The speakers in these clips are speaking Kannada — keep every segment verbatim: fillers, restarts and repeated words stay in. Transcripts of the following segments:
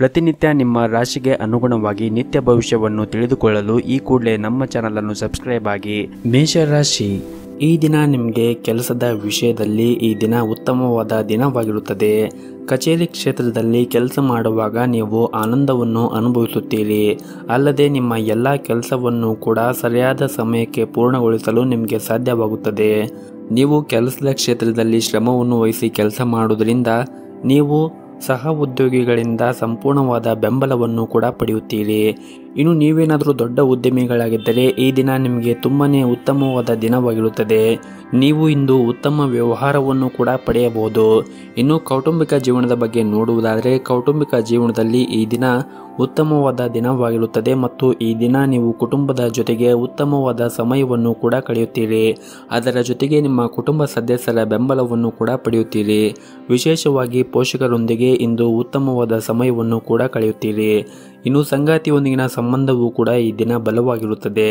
ಪ್ರತಿನಿತ್ಯ ನಿಮ್ಮ ರಾಶಿಗೆ ಅನುಗುಣವಾಗಿ ನಿತ್ಯ ಭವಿಷ್ಯವನ್ನು ತಿಳಿದುಕೊಳ್ಳಲು ಈ ಕೂಡಲೇ ನಮ್ಮ ಚಾನೆಲ್ ಅನ್ನು ಸಬ್ಸ್ಕ್ರೈಬ್ ಆಗಿ. ಮೇಷ ರಾಶಿ, ಈ ದಿನ ನಿಮಗೆ ಕೆಲಸದ ವಿಷಯದಲ್ಲಿ ಈ ದಿನ ಉತ್ತಮವಾದ ದಿನವಾಗಿರುತ್ತದೆ. ಕಚೇರಿ ಕ್ಷೇತ್ರದಲ್ಲಿ ಕೆಲಸ ಮಾಡುವಾಗ ನೀವು ಆನಂದವನ್ನು ಅನುಭವಿಸುತ್ತೀರಿ. ಅಲ್ಲದೆ ನಿಮ್ಮ ಎಲ್ಲ ಕೆಲಸವನ್ನು ಕೂಡ ಸರಿಯಾದ ಸಮಯಕ್ಕೆ ಪೂರ್ಣಗೊಳಿಸಲು ನಿಮಗೆ ಸಾಧ್ಯವಾಗುತ್ತದೆ. ನೀವು ಕೆಲಸದ ಕ್ಷೇತ್ರದಲ್ಲಿ ಶ್ರಮವನ್ನು ವಹಿಸಿ ಕೆಲಸ ಮಾಡುವುದರಿಂದ ನೀವು ಸಹ ಉದ್ಯೋಗಿಗಳಿಂದ ಸಂಪೂರ್ಣವಾದ ಬೆಂಬಲವನ್ನು ಕೂಡ ಪಡೆಯುತ್ತೀರಿ. ಇನ್ನು ನೀವೇನಾದರೂ ದೊಡ್ಡ ಉದ್ಯಮಿಗಳಾಗಿದ್ದರೆ ಈ ದಿನ ನಿಮಗೆ ತುಂಬಾ ಉತ್ತಮವಾದ ದಿನವಾಗಿರುತ್ತದೆ. ನೀವು ಇಂದು ಉತ್ತಮ ವ್ಯವಹಾರವನ್ನು ಕೂಡ ಪಡೆಯಬಹುದು. ಇನ್ನು ಕೌಟುಂಬಿಕ ಜೀವನದ ಬಗ್ಗೆ ನೋಡುವುದಾದರೆ ಕೌಟುಂಬಿಕ ಜೀವನದಲ್ಲಿ ಈ ದಿನ ಉತ್ತಮವಾದ ದಿನವಾಗಿರುತ್ತದೆ ಮತ್ತು ಈ ದಿನ ನೀವು ಕುಟುಂಬದ ಜೊತೆಗೆ ಉತ್ತಮವಾದ ಸಮಯವನ್ನು ಕೂಡ ಕಳೆಯುತ್ತೀರಿ. ಅದರ ಜೊತೆಗೆ ನಿಮ್ಮ ಕುಟುಂಬ ಸದಸ್ಯರ ಬೆಂಬಲವನ್ನು ಕೂಡ ಪಡೆಯುತ್ತೀರಿ. ವಿಶೇಷವಾಗಿ ಪೋಷಕರೊಂದಿಗೆ ಇಂದು ಉತ್ತಮವಾದ ಸಮಯವನ್ನು ಕೂಡ ಕಳೆಯುತ್ತೀರಿ. ಇನ್ನು ಸಂಗಾತಿಯೊಂದಿಗಿನ ಸಂಬಂಧವೂ ಕೂಡ ಈ ದಿನ ಬಲವಾಗಿರುತ್ತದೆ.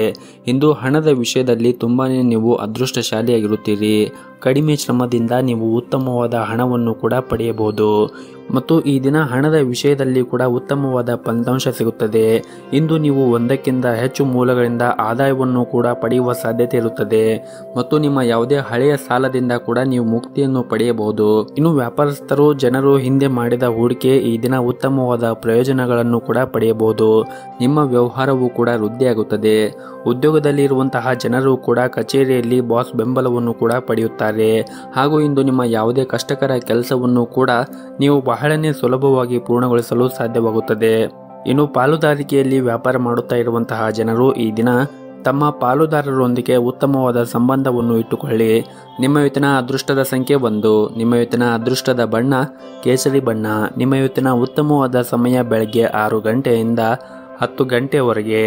ಇಂದು ಹಣದ ವಿಷಯದಲ್ಲಿ ತುಂಬಾ ನೀವು ಅದೃಷ್ಟಶಾಲಿಯಾಗಿರುತ್ತೀರಿ. ಕಡಿಮೆ ಶ್ರಮದಿಂದ ನೀವು ಉತ್ತಮವಾದ ಹಣವನ್ನು ಕೂಡ ಪಡೆಯಬಹುದು ಮತ್ತು ಈ ದಿನ ಹಣದ ವಿಷಯದಲ್ಲಿ ಕೂಡ ಉತ್ತಮವಾದ ಫಲಿತಾಂಶ ಸಿಗುತ್ತದೆ. ಇಂದು ನೀವು ಒಂದಕ್ಕಿಂತ ಹೆಚ್ಚು ಮೂಲಗಳಿಂದ ಆದಾಯವನ್ನು ಕೂಡ ಪಡೆಯುವ ಸಾಧ್ಯತೆ ಇರುತ್ತದೆ ಮತ್ತು ನಿಮ್ಮ ಯಾವುದೇ ಹಳೆಯ ಸಾಲದಿಂದ ಕೂಡ ನೀವು ಮುಕ್ತಿಯನ್ನು ಪಡೆಯಬಹುದು. ಇನ್ನು ವ್ಯಾಪಾರಸ್ಥರು ಜನರು ಹಿಂದೆ ಮಾಡಿದ ಹೂಡಿಕೆ ಈ ದಿನ ಉತ್ತಮವಾದ ಪ್ರಯೋಜನಗಳನ್ನು ಕೂಡ ಪಡೆಯಬಹುದು. ನಿಮ್ಮ ವ್ಯವಹಾರವೂ ಕೂಡ ವೃದ್ಧಿಯಾಗುತ್ತದೆ. ಉದ್ಯೋಗದಲ್ಲಿ ಇರುವಂತಹ ಜನರು ಕೂಡ ಕಚೇರಿಯಲ್ಲಿ ಬಾಸ್ ಬೆಂಬಲವನ್ನು ಕೂಡ ಪಡೆಯುತ್ತಾರೆ. ಹಾಗೂ ಇಂದು ನಿಮ್ಮ ಯಾವುದೇ ಕಷ್ಟಕರ ಕೆಲಸವನ್ನು ಕೂಡ ನೀವು ಬಹಳನೇ ಸುಲಭವಾಗಿ ಪೂರ್ಣಗೊಳಿಸಲು ಸಾಧ್ಯವಾಗುತ್ತದೆ. ಇನ್ನು ಪಾಲುದಾರಿಕೆಯಲ್ಲಿ ವ್ಯಾಪಾರ ಮಾಡುತ್ತಾ ಇರುವಂತಹ ಜನರು ಈ ದಿನ ತಮ್ಮ ಪಾಲುದಾರರೊಂದಿಗೆ ಉತ್ತಮವಾದ ಸಂಬಂಧವನ್ನು ಇಟ್ಟುಕೊಳ್ಳಿ. ನಿಮ್ಮ ಯುವತಿನ ಅದೃಷ್ಟದ ಸಂಖ್ಯೆ ಒಂದು. ನಿಮ್ಮ ಯುವತಿನ ಅದೃಷ್ಟದ ಬಣ್ಣ ಕೇಸರಿ ಬಣ್ಣ. ನಿಮ್ಮ ಯುವತಿನ ಉತ್ತಮವಾದ ಸಮಯ ಬೆಳಗ್ಗೆ ಆರು ಗಂಟೆಯಿಂದ ಹತ್ತು ಗಂಟೆವರೆಗೆ.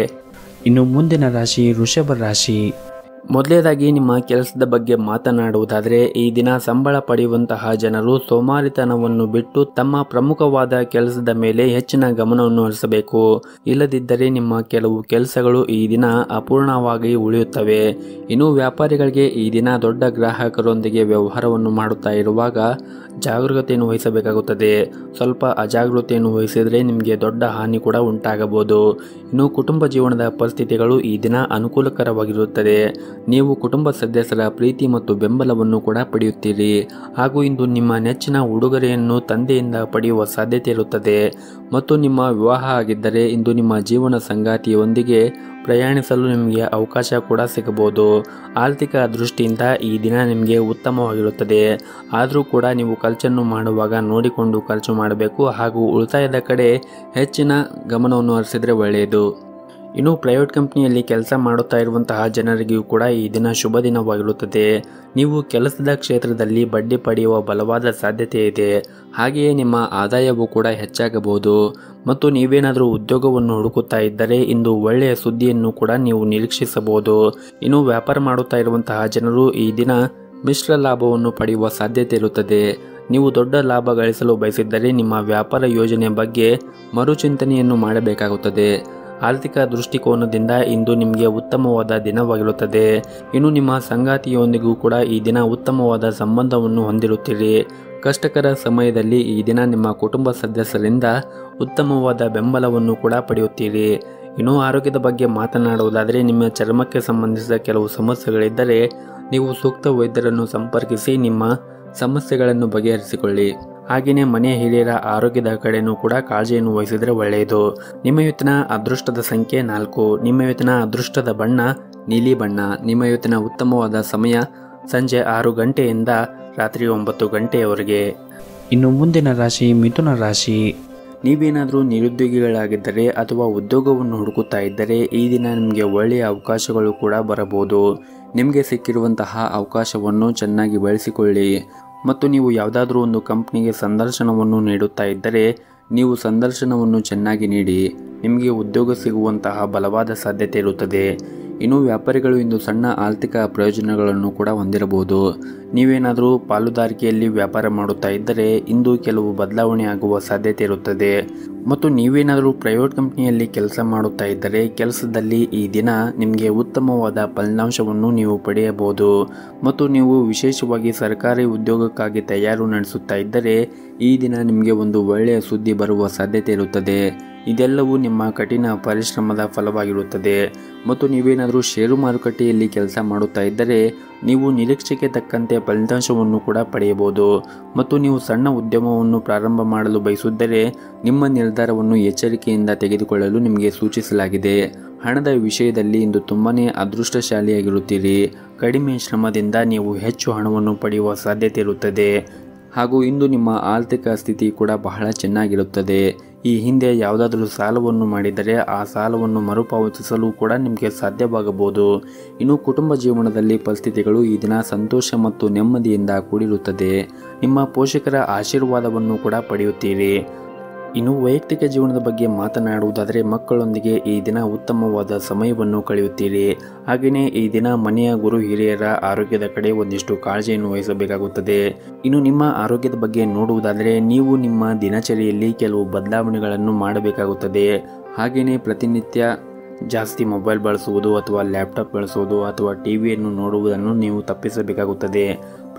ಇನ್ನು ಮುಂದಿನ ರಾಶಿ ವೃಷಭ ರಾಶಿ. ಮೊದಲೇದಾಗಿ ನಿಮ್ಮ ಕೆಲಸದ ಬಗ್ಗೆ ಮಾತನಾಡುವುದಾದರೆ ಈ ದಿನ ಸಂಬಳ ಪಡೆಯುವಂತಹ ಜನರು ಸೋಮಾರಿತನವನ್ನು ಬಿಟ್ಟು ತಮ್ಮ ಪ್ರಮುಖವಾದ ಕೆಲಸದ ಮೇಲೆ ಹೆಚ್ಚಿನ ಗಮನವನ್ನು ಹರಿಸಬೇಕು. ಇಲ್ಲದಿದ್ದರೆ ನಿಮ್ಮ ಕೆಲವು ಕೆಲಸಗಳು ಈ ದಿನ ಅಪೂರ್ಣವಾಗಿ ಉಳಿಯುತ್ತವೆ. ಇನ್ನು ವ್ಯಾಪಾರಿಗಳಿಗೆ ಈ ದಿನ ದೊಡ್ಡ ಗ್ರಾಹಕರೊಂದಿಗೆ ವ್ಯವಹಾರವನ್ನು ಮಾಡುತ್ತಾ ಇರುವಾಗ ಜಾಗರೂಕತೆಯನ್ನು ವಹಿಸಬೇಕಾಗುತ್ತದೆ. ಸ್ವಲ್ಪ ಅಜಾಗರೂಕತೆಯನ್ನು ವಹಿಸಿದರೆ ನಿಮಗೆ ದೊಡ್ಡ ಹಾನಿ ಕೂಡ ಉಂಟಾಗಬಹುದು. ಇನ್ನು ಕುಟುಂಬ ಜೀವನದ ಪರಿಸ್ಥಿತಿಗಳು ಈ ದಿನ ಅನುಕೂಲಕರವಾಗಿರುತ್ತದೆ. ನೀವು ಕುಟುಂಬ ಸದಸ್ಯರ ಪ್ರೀತಿ ಮತ್ತು ಬೆಂಬಲವನ್ನು ಕೂಡ ಪಡೆಯುತ್ತೀರಿ. ಹಾಗೂ ಇಂದು ನಿಮ್ಮ ನೆಚ್ಚಿನ ಉಡುಗೊರೆಯನ್ನು ತಂದೆಯಿಂದ ಪಡೆಯುವ ಸಾಧ್ಯತೆ ಇರುತ್ತದೆ. ಮತ್ತು ನಿಮ್ಮ ವಿವಾಹ ಆಗಿದ್ದರೆ ಇಂದು ನಿಮ್ಮ ಜೀವನ ಸಂಗಾತಿಯೊಂದಿಗೆ ಪ್ರಯಾಣಿಸಲು ನಿಮಗೆ ಅವಕಾಶ ಕೂಡ ಸಿಗಬಹುದು. ಆರ್ಥಿಕ ದೃಷ್ಟಿಯಿಂದ ಈ ದಿನ ನಿಮಗೆ ಉತ್ತಮವಾಗಿರುತ್ತದೆ. ಆದರೂ ಕೂಡ ನೀವು ಖರ್ಚನ್ನು ಮಾಡುವಾಗ ನೋಡಿಕೊಂಡು ಖರ್ಚು ಮಾಡಬೇಕು. ಹಾಗೂ ಉಳಿತಾಯದ ಕಡೆ ಹೆಚ್ಚಿನ ಗಮನವನ್ನು ಹರಿಸಿದರೆ ಒಳ್ಳೆಯದು. ಇನ್ನು ಪ್ರೈವೇಟ್ ಕಂಪ್ನಿಯಲ್ಲಿ ಕೆಲಸ ಮಾಡುತ್ತಾ ಇರುವಂತಹ ಜನರಿಗೂ ಕೂಡ ಈ ದಿನ ಶುಭ ದಿನವಾಗಿರುತ್ತದೆ. ನೀವು ಕೆಲಸದ ಕ್ಷೇತ್ರದಲ್ಲಿ ಬಡ್ಡಿ ಪಡೆಯುವ ಬಲವಾದ ಸಾಧ್ಯತೆ ಇದೆ. ಹಾಗೆಯೇ ನಿಮ್ಮ ಆದಾಯವೂ ಕೂಡ ಹೆಚ್ಚಾಗಬಹುದು. ಮತ್ತು ನೀವೇನಾದರೂ ಉದ್ಯೋಗವನ್ನು ಹುಡುಕುತ್ತಾ ಇದ್ದರೆ ಇಂದು ಒಳ್ಳೆಯ ಸುದ್ದಿಯನ್ನು ಕೂಡ ನೀವು ನಿರೀಕ್ಷಿಸಬಹುದು. ಇನ್ನು ವ್ಯಾಪಾರ ಮಾಡುತ್ತಾ ಇರುವಂತಹ ಜನರು ಈ ದಿನ ಮಿಶ್ರ ಲಾಭವನ್ನು ಪಡೆಯುವ ಸಾಧ್ಯತೆ ಇರುತ್ತದೆ. ನೀವು ದೊಡ್ಡ ಲಾಭ ಗಳಿಸಲು ಬಯಸಿದ್ದರೆ ನಿಮ್ಮ ವ್ಯಾಪಾರ ಯೋಜನೆ ಬಗ್ಗೆ ಮರುಚಿಂತನೆಯನ್ನು ಮಾಡಬೇಕಾಗುತ್ತದೆ. ಆರ್ಥಿಕ ದೃಷ್ಟಿಕೋನದಿಂದ ಇಂದು ನಿಮಗೆ ಉತ್ತಮವಾದ ದಿನವಾಗಿರುತ್ತದೆ. ಇನ್ನು ನಿಮ್ಮ ಸಂಗಾತಿಯೊಂದಿಗೂ ಕೂಡ ಈ ದಿನ ಉತ್ತಮವಾದ ಸಂಬಂಧವನ್ನು ಹೊಂದಿರುತ್ತೀರಿ. ಕಷ್ಟಕರ ಸಮಯದಲ್ಲಿ ಈ ದಿನ ನಿಮ್ಮ ಕುಟುಂಬ ಸದಸ್ಯರಿಂದ ಉತ್ತಮವಾದ ಬೆಂಬಲವನ್ನು ಕೂಡ ಪಡೆಯುತ್ತೀರಿ. ಇನ್ನು ಆರೋಗ್ಯದ ಬಗ್ಗೆ ಮಾತನಾಡುವುದಾದರೆ ನಿಮ್ಮ ಚರ್ಮಕ್ಕೆ ಸಂಬಂಧಿಸಿದ ಕೆಲವು ಸಮಸ್ಯೆಗಳಿದ್ದರೆ ನೀವು ಸೂಕ್ತ ವೈದ್ಯರನ್ನು ಸಂಪರ್ಕಿಸಿ ನಿಮ್ಮ ಸಮಸ್ಯೆಗಳನ್ನು ಬಗೆಹರಿಸಿಕೊಳ್ಳಿ. ಹಾಗೆಯೇ ಮನೆ ಹಿರಿಯರ ಆರೋಗ್ಯದ ಕಡೆಯೂ ಕೂಡ ಕಾಳಜಿಯನ್ನು ವಹಿಸಿದರೆ ಒಳ್ಳೆಯದು. ನಿಮ್ಮ ಯುವತಿನ ಅದೃಷ್ಟದ ಸಂಖ್ಯೆ ನಾಲ್ಕು. ನಿಮ್ಮ ಯುವತಿನ ಅದೃಷ್ಟದ ಬಣ್ಣ ನೀಲಿ ಬಣ್ಣ. ನಿಮ್ಮ ಯುವತಿನ ಉತ್ತಮವಾದ ಸಮಯ ಸಂಜೆ ಆರು ಗಂಟೆಯಿಂದ ರಾತ್ರಿ ಒಂಬತ್ತು ಗಂಟೆಯವರೆಗೆ. ಇನ್ನು ಮುಂದಿನ ರಾಶಿ ಮಿಥುನ ರಾಶಿ. ನೀವೇನಾದರೂ ನಿರುದ್ಯೋಗಿಗಳಾಗಿದ್ದರೆ ಅಥವಾ ಉದ್ಯೋಗವನ್ನು ಹುಡುಕುತ್ತಾ ಇದ್ದರೆ ಈ ದಿನ ನಿಮಗೆ ಒಳ್ಳೆಯ ಅವಕಾಶಗಳು ಕೂಡ ಬರಬಹುದು. ನಿಮಗೆ ಸಿಕ್ಕಿರುವಂತಹ ಅವಕಾಶವನ್ನು ಚೆನ್ನಾಗಿ ಬಳಸಿಕೊಳ್ಳಿ. ಮತ್ತು ನೀವು ಯಾವುದಾದ್ರೂ ಒಂದು ಕಂಪ್ನಿಗೆ ಸಂದರ್ಶನವನ್ನು ನೀಡುತ್ತಾ ಇದ್ದರೆ ನೀವು ಸಂದರ್ಶನವನ್ನು ಚೆನ್ನಾಗಿ ನೀಡಿ. ನಿಮಗೆ ಉದ್ಯೋಗ ಸಿಗುವಂತಹ ಬಲವಾದ ಸಾಧ್ಯತೆ ಇರುತ್ತದೆ. ಇನ್ನು ವ್ಯಾಪಾರಿಗಳು ಇಂದು ಸಣ್ಣ ಆರ್ಥಿಕ ಪ್ರಯೋಜನಗಳನ್ನು ಕೂಡ ಹೊಂದಿರಬಹುದು. ನೀವೇನಾದರೂ ಪಾಲುದಾರಿಕೆಯಲ್ಲಿ ವ್ಯಾಪಾರ ಮಾಡುತ್ತಾ ಇದ್ದರೆ ಇಂದು ಕೆಲವು ಬದಲಾವಣೆ ಆಗುವ ಸಾಧ್ಯತೆ ಇರುತ್ತದೆ ಮತ್ತು ನೀವೇನಾದರೂ ಪ್ರೈವೇಟ್ ಕಂಪನಿಯಲ್ಲಿ ಕೆಲಸ ಮಾಡುತ್ತಾ ಇದ್ದರೆ ಕೆಲಸದಲ್ಲಿ ಈ ದಿನ ನಿಮಗೆ ಉತ್ತಮವಾದ ಫಲಿತಾಂಶವನ್ನು ನೀವು ಪಡೆಯಬಹುದು ಮತ್ತು ನೀವು ವಿಶೇಷವಾಗಿ ಸರ್ಕಾರಿ ಉದ್ಯೋಗಕ್ಕಾಗಿ ತಯಾರು ನಡೆಸುತ್ತಾ ಇದ್ದರೆ ಈ ದಿನ ನಿಮಗೆ ಒಂದು ಒಳ್ಳೆಯ ಸುದ್ದಿ ಬರುವ ಸಾಧ್ಯತೆ ಇರುತ್ತದೆ. ಇದೆಲ್ಲವೂ ನಿಮ್ಮ ಕಠಿಣ ಪರಿಶ್ರಮದ ಫಲವಾಗಿರುತ್ತದೆ ಮತ್ತು ನೀವೇನಾದರೂ ಷೇರು ಮಾರುಕಟ್ಟೆಯಲ್ಲಿ ಕೆಲಸ ಮಾಡುತ್ತಾ ಇದ್ದರೆ ನೀವು ನಿರೀಕ್ಷೆಗೆ ತಕ್ಕಂತೆ ಫಲಿತಾಂಶವನ್ನು ಕೂಡ ಪಡೆಯಬಹುದು ಮತ್ತು ನೀವು ಸಣ್ಣ ಉದ್ಯಮವನ್ನು ಪ್ರಾರಂಭ ಮಾಡಲು ಬಯಸಿದ್ದರೆ ನಿಮ್ಮ ನಿರ್ಧಾರವನ್ನು ಎಚ್ಚರಿಕೆಯಿಂದ ತೆಗೆದುಕೊಳ್ಳಲು ನಿಮಗೆ ಸೂಚಿಸಲಾಗಿದೆ. ಹಣದ ವಿಷಯದಲ್ಲಿ ಇಂದು ತುಂಬಾ ಅದೃಷ್ಟಶಾಲಿಯಾಗಿರುತ್ತೀರಿ. ಕಡಿಮೆ ಶ್ರಮದಿಂದ ನೀವು ಹೆಚ್ಚು ಹಣವನ್ನು ಪಡೆಯುವ ಸಾಧ್ಯತೆ ಇರುತ್ತದೆ ಹಾಗೂ ಇಂದು ನಿಮ್ಮ ಆರ್ಥಿಕ ಸ್ಥಿತಿ ಕೂಡ ಬಹಳ ಚೆನ್ನಾಗಿರುತ್ತದೆ. ಈ ಹಿಂದೆ ಯಾವುದಾದರೂ ಸಾಲವನ್ನು ಮಾಡಿದರೆ ಆ ಸಾಲವನ್ನು ಮರುಪಾವತಿಸಲು ಕೂಡ ನಿಮಗೆ ಸಾಧ್ಯವಾಗಬಹುದು. ಇನ್ನು ಕುಟುಂಬ ಜೀವನದಲ್ಲಿ ಪರಿಸ್ಥಿತಿಗಳು ಈ ದಿನ ಸಂತೋಷ ಮತ್ತು ನೆಮ್ಮದಿಯಿಂದ ಕೂಡಿರುತ್ತದೆ. ನಿಮ್ಮ ಪೋಷಕರ ಆಶೀರ್ವಾದವನ್ನು ಕೂಡ ಪಡೆಯುತ್ತೀರಿ. ಇನ್ನು ವೈಯಕ್ತಿಕ ಜೀವನದ ಬಗ್ಗೆ ಮಾತನಾಡುವುದಾದರೆ ಮಕ್ಕಳೊಂದಿಗೆ ಈ ದಿನ ಉತ್ತಮವಾದ ಸಮಯವನ್ನು ಕಳೆಯುತ್ತೀರಿ. ಹಾಗೆಯೇ ಈ ದಿನ ಮನೆಯ ಗುರು ಹಿರಿಯರ ಆರೋಗ್ಯದ ಕಡೆ ಒಂದಿಷ್ಟು ಕಾಳಜಿಯನ್ನು ವಹಿಸಬೇಕಾಗುತ್ತದೆ. ಇನ್ನು ನಿಮ್ಮ ಆರೋಗ್ಯದ ಬಗ್ಗೆ ನೋಡುವುದಾದರೆ ನೀವು ನಿಮ್ಮ ದಿನಚರಿಯಲ್ಲಿ ಕೆಲವು ಬದಲಾವಣೆಗಳನ್ನು ಮಾಡಬೇಕಾಗುತ್ತದೆ. ಹಾಗೆಯೇ ಪ್ರತಿನಿತ್ಯ ಜಾಸ್ತಿ ಮೊಬೈಲ್ ಬಳಸುವುದು ಅಥವಾ ಲ್ಯಾಪ್ಟಾಪ್ ಬಳಸುವುದು ಅಥವಾ ಟಿ ವಿಯನ್ನು ನೋಡುವುದನ್ನು ನೀವು ತಪ್ಪಿಸಬೇಕಾಗುತ್ತದೆ.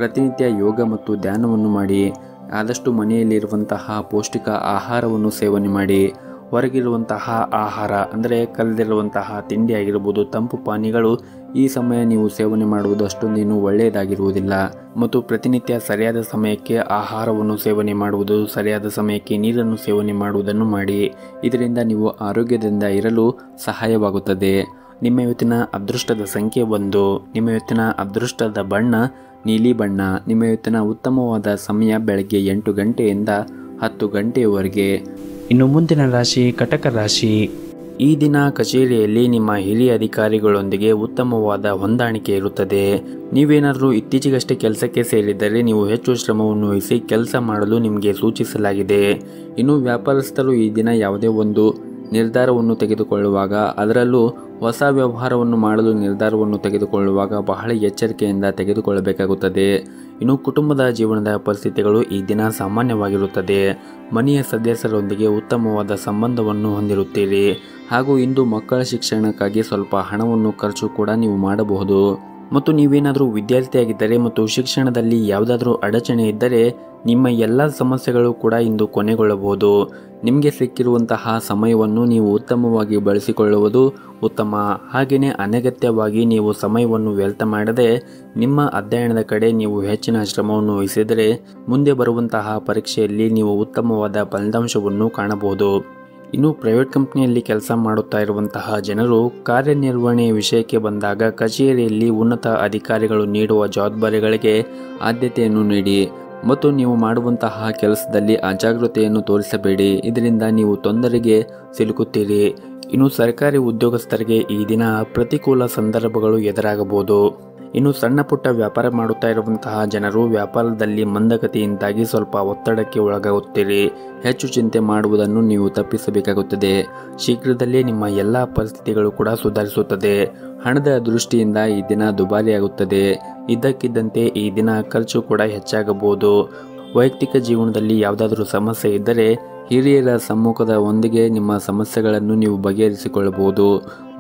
ಪ್ರತಿನಿತ್ಯ ಯೋಗ ಮತ್ತು ಧ್ಯಾನವನ್ನು ಮಾಡಿ. ಆದಷ್ಟು ಮನೆಯಲ್ಲಿರುವಂತಹ ಪೌಷ್ಟಿಕ ಆಹಾರವನ್ನು ಸೇವನೆ ಮಾಡಿ. ಹೊರಗಿರುವಂತಹ ಆಹಾರ ಅಂದರೆ ಕಲದಿರುವಂತಹ ತಿಂಡಿ ಆಗಿರ್ಬೋದು, ತಂಪು ಪಾನೀಯಗಳು ಈ ಸಮಯ ನೀವು ಸೇವನೆ ಮಾಡುವುದು ಅಷ್ಟೊಂದೇನು ಒಳ್ಳೆಯದಾಗಿರುವುದಿಲ್ಲ ಮತ್ತು ಪ್ರತಿನಿತ್ಯ ಸರಿಯಾದ ಸಮಯಕ್ಕೆ ಆಹಾರವನ್ನು ಸೇವನೆ ಮಾಡುವುದು, ಸರಿಯಾದ ಸಮಯಕ್ಕೆ ನೀರನ್ನು ಸೇವನೆ ಮಾಡುವುದನ್ನು ಮಾಡಿ. ಇದರಿಂದ ನೀವು ಆರೋಗ್ಯದಿಂದ ಇರಲು ಸಹಾಯವಾಗುತ್ತದೆ. ನಿಮ್ಮ ಇವತ್ತಿನ ಅದೃಷ್ಟದ ಸಂಖ್ಯೆ ಒಂದು. ನಿಮ್ಮ ಇವತ್ತಿನ ಅದೃಷ್ಟದ ಬಣ್ಣ ನೀಲಿ ಬಣ್ಣ. ನಿಮ್ಮ ಇವತ್ತಿನ ಉತ್ತಮವಾದ ಸಮಯ ಬೆಳಗ್ಗೆ ಎಂಟು ಗಂಟೆಯಿಂದ ಹತ್ತು ಗಂಟೆಯವರೆಗೆ. ಇನ್ನು ಮುಂದಿನ ರಾಶಿ ಕಟಕ ರಾಶಿ. ಈ ದಿನ ಕಚೇರಿಯಲ್ಲಿ ನಿಮ್ಮ ಹಿರಿಯ ಅಧಿಕಾರಿಗಳೊಂದಿಗೆ ಉತ್ತಮವಾದ ಹೊಂದಾಣಿಕೆ ಇರುತ್ತದೆ. ನೀವೇನಾದರೂ ಇತ್ತೀಚೆಗಷ್ಟೇ ಕೆಲಸಕ್ಕೆ ಸೇರಿದರೆ ನೀವು ಹೆಚ್ಚು ಶ್ರಮವನ್ನು ವಹಿಸಿ ಕೆಲಸ ಮಾಡಲು ನಿಮಗೆ ಸೂಚಿಸಲಾಗಿದೆ. ಇನ್ನು ವ್ಯಾಪಾರಸ್ಥರು ಈ ದಿನ ಯಾವುದೇ ಒಂದು ನಿರ್ಧಾರವನ್ನು ತೆಗೆದುಕೊಳ್ಳುವಾಗ, ಅದರಲ್ಲೂ ಹೊಸ ವ್ಯವಹಾರವನ್ನು ಮಾಡಲು ನಿರ್ಧಾರವನ್ನು ತೆಗೆದುಕೊಳ್ಳುವಾಗ ಬಹಳ ಎಚ್ಚರಿಕೆಯಿಂದ ತೆಗೆದುಕೊಳ್ಳಬೇಕಾಗುತ್ತದೆ. ಇನ್ನು ಕುಟುಂಬದ ಜೀವನದ ಪರಿಸ್ಥಿತಿಗಳು ಈ ದಿನ ಸಾಮಾನ್ಯವಾಗಿರುತ್ತದೆ. ಮನೆಯ ಸದಸ್ಯರೊಂದಿಗೆ ಉತ್ತಮವಾದ ಸಂಬಂಧವನ್ನು ಹೊಂದಿರುತ್ತೀರಿ ಹಾಗೂ ಇಂದು ಮಕ್ಕಳ ಶಿಕ್ಷಣಕ್ಕಾಗಿ ಸ್ವಲ್ಪ ಹಣವನ್ನು ಖರ್ಚು ಕೂಡ ನೀವು ಮಾಡಬಹುದು ಮತ್ತು ನೀವೇನಾದರೂ ವಿದ್ಯಾರ್ಥಿಯಾಗಿದ್ದರೆ ಮತ್ತು ಶಿಕ್ಷಣದಲ್ಲಿ ಯಾವುದಾದ್ರೂ ಅಡಚಣೆ ಇದ್ದರೆ ನಿಮ್ಮ ಎಲ್ಲ ಸಮಸ್ಯೆಗಳು ಕೂಡ ಇಂದು ಕೊನೆಗೊಳ್ಳಬಹುದು. ನಿಮಗೆ ಸಿಕ್ಕಿರುವಂತಹ ಸಮಯವನ್ನು ನೀವು ಉತ್ತಮವಾಗಿ ಬಳಸಿಕೊಳ್ಳುವುದು ಉತ್ತಮ. ಹಾಗೆಯೇ ಅನಗತ್ಯವಾಗಿ ನೀವು ಸಮಯವನ್ನು ವ್ಯರ್ಥ ಮಾಡದೆ ನಿಮ್ಮ ಅಧ್ಯಯನದ ಕಡೆ ನೀವು ಹೆಚ್ಚಿನ ಶ್ರಮವನ್ನು ವಹಿಸಿದರೆ ಮುಂದೆ ಬರುವಂತಹ ಪರೀಕ್ಷೆಯಲ್ಲಿ ನೀವು ಉತ್ತಮವಾದ ಫಲಿತಾಂಶವನ್ನು ಕಾಣಬಹುದು. ಇನ್ನು ಪ್ರೈವೇಟ್ ಕಂಪ್ನಿಯಲ್ಲಿ ಕೆಲಸ ಮಾಡುತ್ತಾ ಇರುವಂತಹ ಜನರು ಕಾರ್ಯನಿರ್ವಹಣೆಯ ವಿಷಯಕ್ಕೆ ಬಂದಾಗ ಕಚೇರಿಯಲ್ಲಿ ಉನ್ನತ ಅಧಿಕಾರಿಗಳು ನೀಡುವ ಜವಾಬ್ದಾರಿಗಳಿಗೆ ಆದ್ಯತೆಯನ್ನು ನೀಡಿ ಮತ್ತು ನೀವು ಮಾಡುವಂತಹ ಕೆಲಸದಲ್ಲಿ ಅಜಾಗ್ರತೆಯನ್ನು ತೋರಿಸಬೇಡಿ. ಇದರಿಂದ ನೀವು ತೊಂದರೆಗೆ ಸಿಲುಕುತ್ತೀರಿ. ಇನ್ನು ಸರ್ಕಾರಿ ಉದ್ಯೋಗಸ್ಥರಿಗೆ ಈ ದಿನ ಪ್ರತಿಕೂಲ ಸಂದರ್ಭಗಳು ಎದುರಾಗಬಹುದು. ಇನ್ನು ಸಣ್ಣ ಪುಟ್ಟ ವ್ಯಾಪಾರ ಮಾಡುತ್ತಾ ಇರುವಂತಹ ಜನರು ವ್ಯಾಪಾರದಲ್ಲಿ ಮಂದಗತಿಯಿಂದಾಗಿ ಸ್ವಲ್ಪ ಒತ್ತಡಕ್ಕೆ ಒಳಗಾಗುತ್ತೀರಿ. ಹೆಚ್ಚು ಚಿಂತೆ ಮಾಡುವುದನ್ನು ನೀವು ತಪ್ಪಿಸಬೇಕಾಗುತ್ತದೆ. ಶೀಘ್ರದಲ್ಲೇ ನಿಮ್ಮ ಎಲ್ಲ ಪರಿಸ್ಥಿತಿಗಳು ಕೂಡ ಸುಧಾರಿಸುತ್ತದೆ. ಹಣದ ದೃಷ್ಟಿಯಿಂದ ಈ ದಿನ ದುಬಾರಿಯಾಗುತ್ತದೆ. ಇದ್ದಕ್ಕಿದ್ದಂತೆ ಈ ದಿನ ಖರ್ಚು ಕೂಡ ಹೆಚ್ಚಾಗಬಹುದು. ವೈಯಕ್ತಿಕ ಜೀವನದಲ್ಲಿ ಯಾವುದಾದ್ರೂ ಸಮಸ್ಯೆ ಇದ್ದರೆ ಹಿರಿಯರ ಸಮ್ಮುಖದ ಒಂದಿಗೆ ನಿಮ್ಮ ಸಮಸ್ಯೆಗಳನ್ನು ನೀವು ಬಗೆಹರಿಸಿಕೊಳ್ಳಬಹುದು